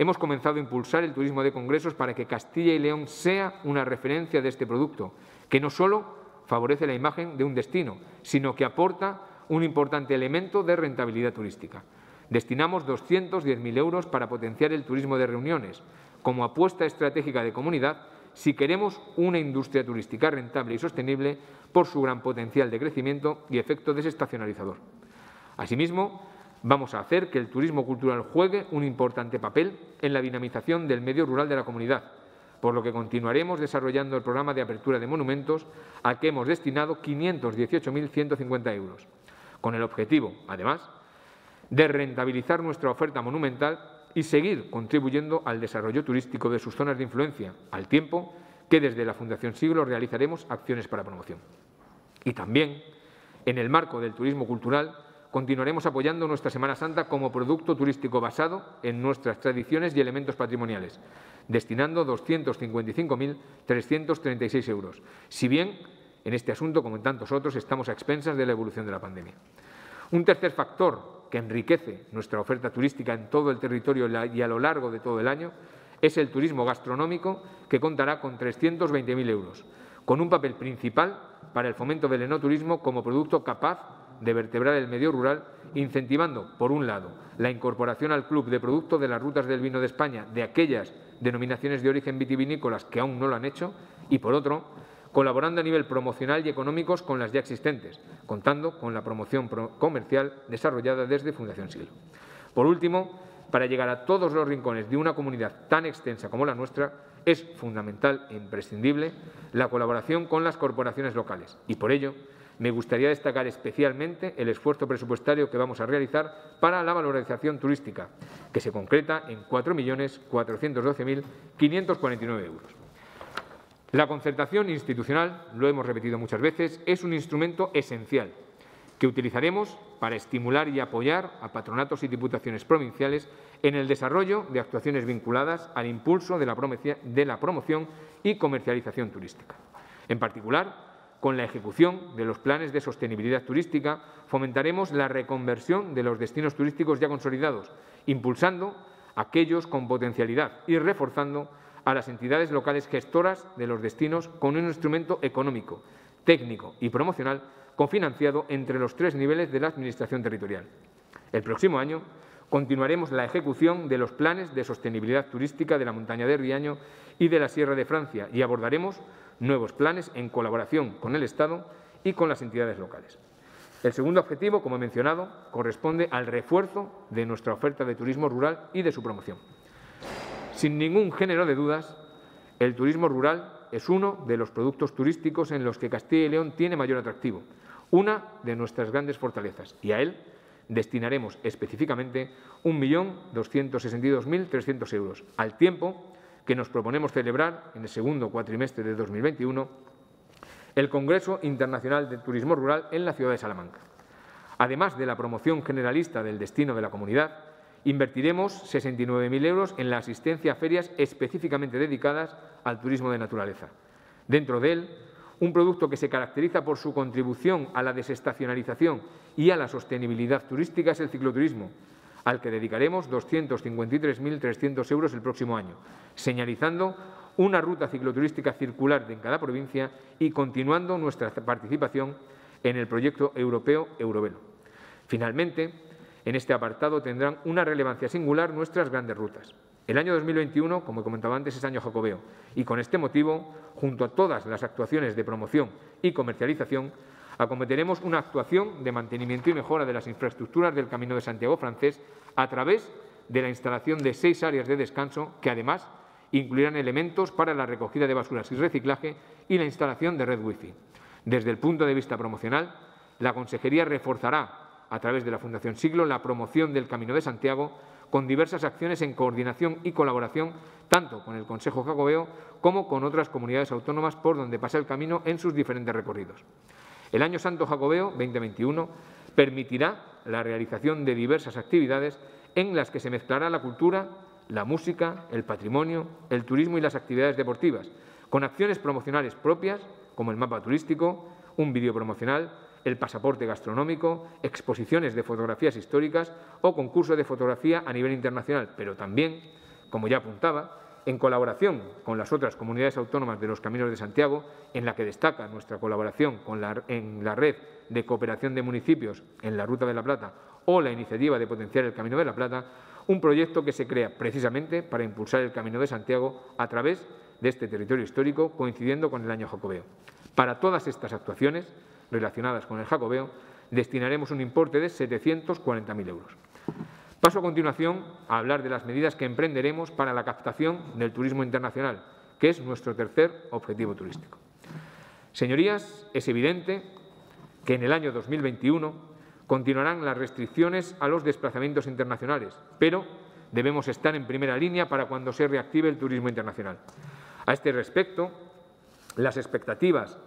hemos comenzado a impulsar el turismo de congresos para que Castilla y León sea una referencia de este producto, que no solo favorece la imagen de un destino, sino que aporta un importante elemento de rentabilidad turística. Destinamos doscientos diez mil euros para potenciar el turismo de reuniones, como apuesta estratégica de comunidad, si queremos una industria turística rentable y sostenible por su gran potencial de crecimiento y efecto desestacionalizador. Asimismo, vamos a hacer que el turismo cultural juegue un importante papel en la dinamización del medio rural de la comunidad, por lo que continuaremos desarrollando el programa de apertura de monumentos al que hemos destinado quinientos dieciocho mil ciento cincuenta euros, con el objetivo, además, de rentabilizar nuestra oferta monumental y seguir contribuyendo al desarrollo turístico de sus zonas de influencia, al tiempo que desde la Fundación Siglo realizaremos acciones para promoción. Y también, en el marco del turismo cultural, continuaremos apoyando nuestra Semana Santa como producto turístico basado en nuestras tradiciones y elementos patrimoniales, destinando doscientos cincuenta y cinco mil trescientos treinta y seis euros, si bien en este asunto, como en tantos otros, estamos a expensas de la evolución de la pandemia. Un tercer factor que enriquece nuestra oferta turística en todo el territorio y a lo largo de todo el año es el turismo gastronómico, que contará con trescientos veinte mil euros, con un papel principal para el fomento del enoturismo como producto capaz de vertebrar el medio rural, incentivando, por un lado, la incorporación al club de producto de las rutas del vino de España de aquellas denominaciones de origen vitivinícolas que aún no lo han hecho y, por otro, colaborando a nivel promocional y económicos con las ya existentes, contando con la promoción comercial desarrollada desde Fundación Siglo. Por último, para llegar a todos los rincones de una comunidad tan extensa como la nuestra, es fundamental e imprescindible la colaboración con las corporaciones locales y, por ello, me gustaría destacar especialmente el esfuerzo presupuestario que vamos a realizar para la valorización turística, que se concreta en cuatro millones cuatrocientos doce mil quinientos cuarenta y nueve euros. La concertación institucional, lo hemos repetido muchas veces, es un instrumento esencial que utilizaremos para estimular y apoyar a patronatos y diputaciones provinciales en el desarrollo de actuaciones vinculadas al impulso de la de la promoción y comercialización turística. En particular, con la ejecución de los planes de sostenibilidad turística, fomentaremos la reconversión de los destinos turísticos ya consolidados, impulsando aquellos con potencialidad y reforzando a las entidades locales gestoras de los destinos con un instrumento económico, técnico y promocional cofinanciado entre los tres niveles de la Administración territorial. El próximo año continuaremos la ejecución de los planes de sostenibilidad turística de la montaña de Riaño y de la Sierra de Francia y abordaremos nuevos planes en colaboración con el Estado y con las entidades locales. El segundo objetivo, como he mencionado, corresponde al refuerzo de nuestra oferta de turismo rural y de su promoción. Sin ningún género de dudas, el turismo rural es uno de los productos turísticos en los que Castilla y León tiene mayor atractivo, una de nuestras grandes fortalezas, y a él destinaremos específicamente un millón doscientos sesenta y dos mil trescientos euros, al tiempo que nos proponemos celebrar en el segundo cuatrimestre de dos mil veintiuno el Congreso Internacional del Turismo Rural en la ciudad de Salamanca. Además de la promoción generalista del destino de la comunidad, invertiremos sesenta y nueve mil euros en la asistencia a ferias específicamente dedicadas al turismo de naturaleza. Dentro de él, un producto que se caracteriza por su contribución a la desestacionalización y a la sostenibilidad turística es el cicloturismo, al que dedicaremos doscientos cincuenta y tres mil trescientos euros el próximo año, señalizando una ruta cicloturística circular en cada provincia y continuando nuestra participación en el proyecto europeo Eurovelo. Finalmente, en este apartado tendrán una relevancia singular nuestras grandes rutas. El año dos mil veintiuno, como comentaba antes, es año Jacobeo y con este motivo, junto a todas las actuaciones de promoción y comercialización, acometeremos una actuación de mantenimiento y mejora de las infraestructuras del Camino de Santiago francés a través de la instalación de seis áreas de descanso que además incluirán elementos para la recogida de basuras y reciclaje y la instalación de red wifi. Desde el punto de vista promocional, la Consejería reforzará a través de la Fundación Siglo la promoción del Camino de Santiago con diversas acciones en coordinación y colaboración tanto con el Consejo Jacobeo como con otras comunidades autónomas por donde pasa el camino en sus diferentes recorridos. El Año Santo Jacobeo veinte veintiuno permitirá la realización de diversas actividades en las que se mezclará la cultura, la música, el patrimonio, el turismo y las actividades deportivas, con acciones promocionales propias como el mapa turístico, un vídeo promocional, el pasaporte gastronómico, exposiciones de fotografías históricas o concurso de fotografía a nivel internacional, pero también, como ya apuntaba, en colaboración con las otras comunidades autónomas de los Caminos de Santiago, en la que destaca nuestra colaboración con la, en la Red de Cooperación de Municipios en la Ruta de la Plata o la iniciativa de potenciar el Camino de la Plata, un proyecto que se crea precisamente para impulsar el Camino de Santiago a través de este territorio histórico, coincidiendo con el Año Jacobeo. Para todas estas actuaciones relacionadas con el Jacobeo, destinaremos un importe de setecientos cuarenta mil euros. Paso a continuación a hablar de las medidas que emprenderemos para la captación del turismo internacional, que es nuestro tercer objetivo turístico. Señorías, es evidente que en el año dos mil veintiuno continuarán las restricciones a los desplazamientos internacionales, pero debemos estar en primera línea para cuando se reactive el turismo internacional. A este respecto, las expectativas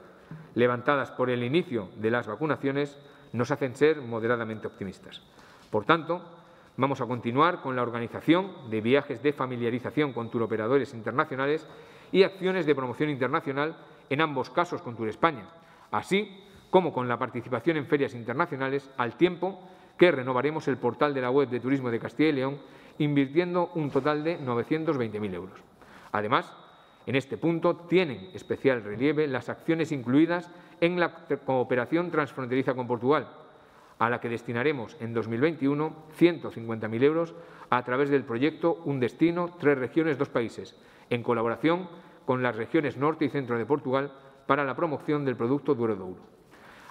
levantadas por el inicio de las vacunaciones nos hacen ser moderadamente optimistas. Por tanto, vamos a continuar con la organización de viajes de familiarización con turoperadores internacionales y acciones de promoción internacional, en ambos casos con Tour España, así como con la participación en ferias internacionales, al tiempo que renovaremos el portal de la web de turismo de Castilla y León, invirtiendo un total de novecientos veinte mil euros. Además, en este punto tienen especial relieve las acciones incluidas en la cooperación transfronteriza con Portugal, a la que destinaremos en dos mil veintiuno ciento cincuenta mil euros a través del proyecto Un Destino, Tres Regiones, Dos Países, en colaboración con las regiones norte y centro de Portugal para la promoción del producto Duero de Ouro.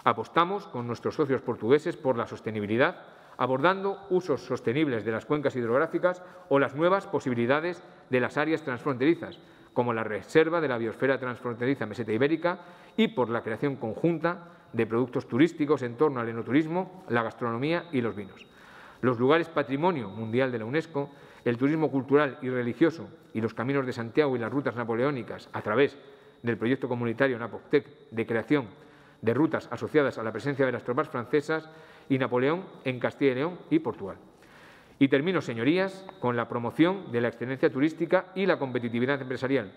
Apostamos con nuestros socios portugueses por la sostenibilidad, abordando usos sostenibles de las cuencas hidrográficas o las nuevas posibilidades de las áreas transfronterizas, como la reserva de la biosfera transfronteriza meseta ibérica, y por la creación conjunta de productos turísticos en torno al enoturismo, la gastronomía y los vinos. Los lugares patrimonio mundial de la UNESCO, el turismo cultural y religioso y los caminos de Santiago y las rutas napoleónicas a través del proyecto comunitario Napoptec de creación de rutas asociadas a la presencia de las tropas francesas y Napoleón en Castilla y León y Portugal. Y termino, señorías, con la promoción de la excelencia turística y la competitividad empresarial,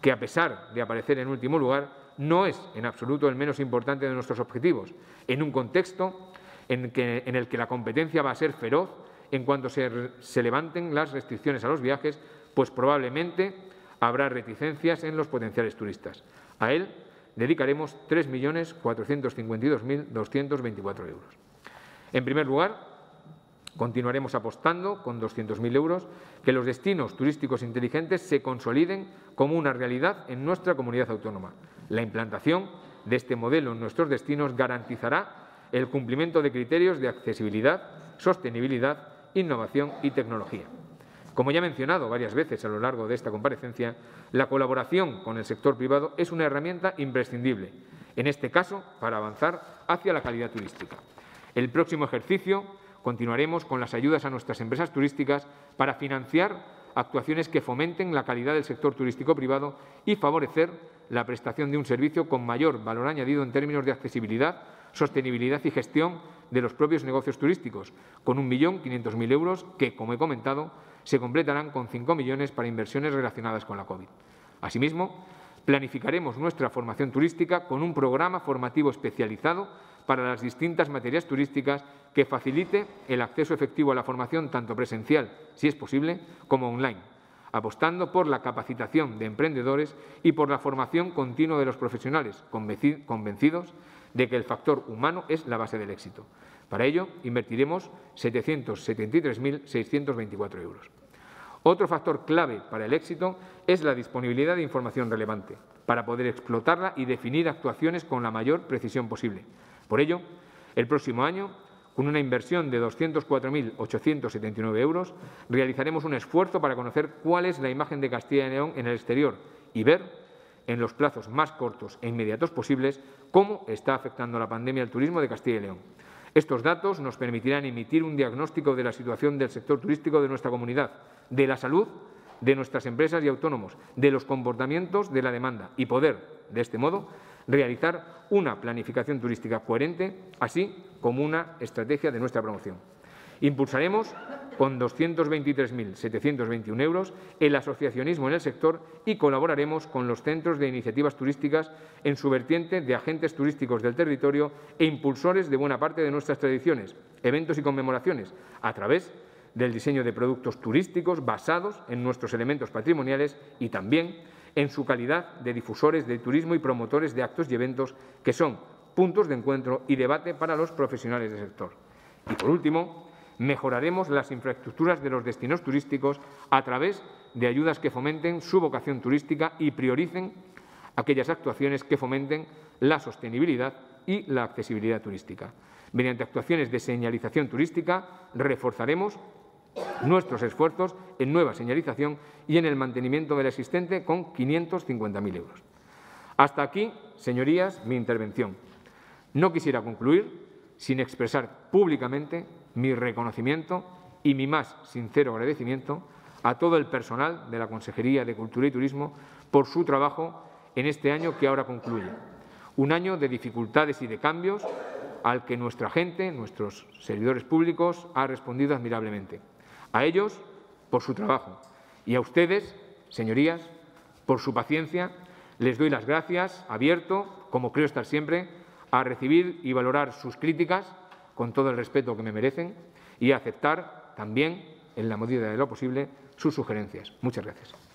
que a pesar de aparecer en último lugar, no es en absoluto el menos importante de nuestros objetivos, en un contexto en, que, en el que la competencia va a ser feroz en cuanto se, se levanten las restricciones a los viajes, pues probablemente habrá reticencias en los potenciales turistas. A él dedicaremos tres millones cuatrocientos cincuenta y dos mil doscientos veinticuatro euros. En primer lugar, continuaremos apostando con doscientos mil euros que los destinos turísticos inteligentes se consoliden como una realidad en nuestra comunidad autónoma. La implantación de este modelo en nuestros destinos garantizará el cumplimiento de criterios de accesibilidad, sostenibilidad, innovación y tecnología. Como ya he mencionado varias veces a lo largo de esta comparecencia, la colaboración con el sector privado es una herramienta imprescindible, en este caso para avanzar hacia la calidad turística. El próximo ejercicio continuaremos con las ayudas a nuestras empresas turísticas para financiar actuaciones que fomenten la calidad del sector turístico privado y favorecer la prestación de un servicio con mayor valor añadido en términos de accesibilidad, sostenibilidad y gestión de los propios negocios turísticos, con un millón quinientos mil euros que, como he comentado, se completarán con cinco millones para inversiones relacionadas con la COVID. Asimismo, planificaremos nuestra formación turística con un programa formativo especializado para las distintas materias turísticas que facilite el acceso efectivo a la formación tanto presencial, si es posible, como online, apostando por la capacitación de emprendedores y por la formación continua de los profesionales, convencidos de que el factor humano es la base del éxito. Para ello, invertiremos setecientos setenta y tres mil seiscientos veinticuatro euros. Otro factor clave para el éxito es la disponibilidad de información relevante, para poder explotarla y definir actuaciones con la mayor precisión posible. Por ello, el próximo año, con una inversión de doscientos cuatro mil ochocientos setenta y nueve euros, realizaremos un esfuerzo para conocer cuál es la imagen de Castilla y León en el exterior y ver, en los plazos más cortos e inmediatos posibles, cómo está afectando la pandemia al turismo de Castilla y León. Estos datos nos permitirán emitir un diagnóstico de la situación del sector turístico de nuestra comunidad, de la salud de nuestras empresas y autónomos, de los comportamientos de la demanda y poder, de este modo, realizar una planificación turística coherente, así como una estrategia de nuestra promoción. Impulsaremos con doscientos veintitrés mil setecientos veintiún euros el asociacionismo en el sector y colaboraremos con los centros de iniciativas turísticas en su vertiente de agentes turísticos del territorio e impulsores de buena parte de nuestras tradiciones, eventos y conmemoraciones, a través del diseño de productos turísticos basados en nuestros elementos patrimoniales y también en su calidad de difusores de turismo y promotores de actos y eventos que son puntos de encuentro y debate para los profesionales del sector. Y, por último, mejoraremos las infraestructuras de los destinos turísticos a través de ayudas que fomenten su vocación turística y prioricen aquellas actuaciones que fomenten la sostenibilidad y la accesibilidad turística. Mediante actuaciones de señalización turística, reforzaremos nuestros esfuerzos en nueva señalización y en el mantenimiento del existente con quinientos cincuenta mil euros. Hasta aquí, señorías, mi intervención. No quisiera concluir sin expresar públicamente mi reconocimiento y mi más sincero agradecimiento a todo el personal de la Consejería de Cultura y Turismo por su trabajo en este año que ahora concluye. Un año de dificultades y de cambios al que nuestra gente, nuestros servidores públicos, ha respondido admirablemente. A ellos, por su trabajo, y a ustedes, señorías, por su paciencia, les doy las gracias, abierto, como creo estar siempre, a recibir y valorar sus críticas con todo el respeto que me merecen y a aceptar también, en la medida de lo posible, sus sugerencias. Muchas gracias.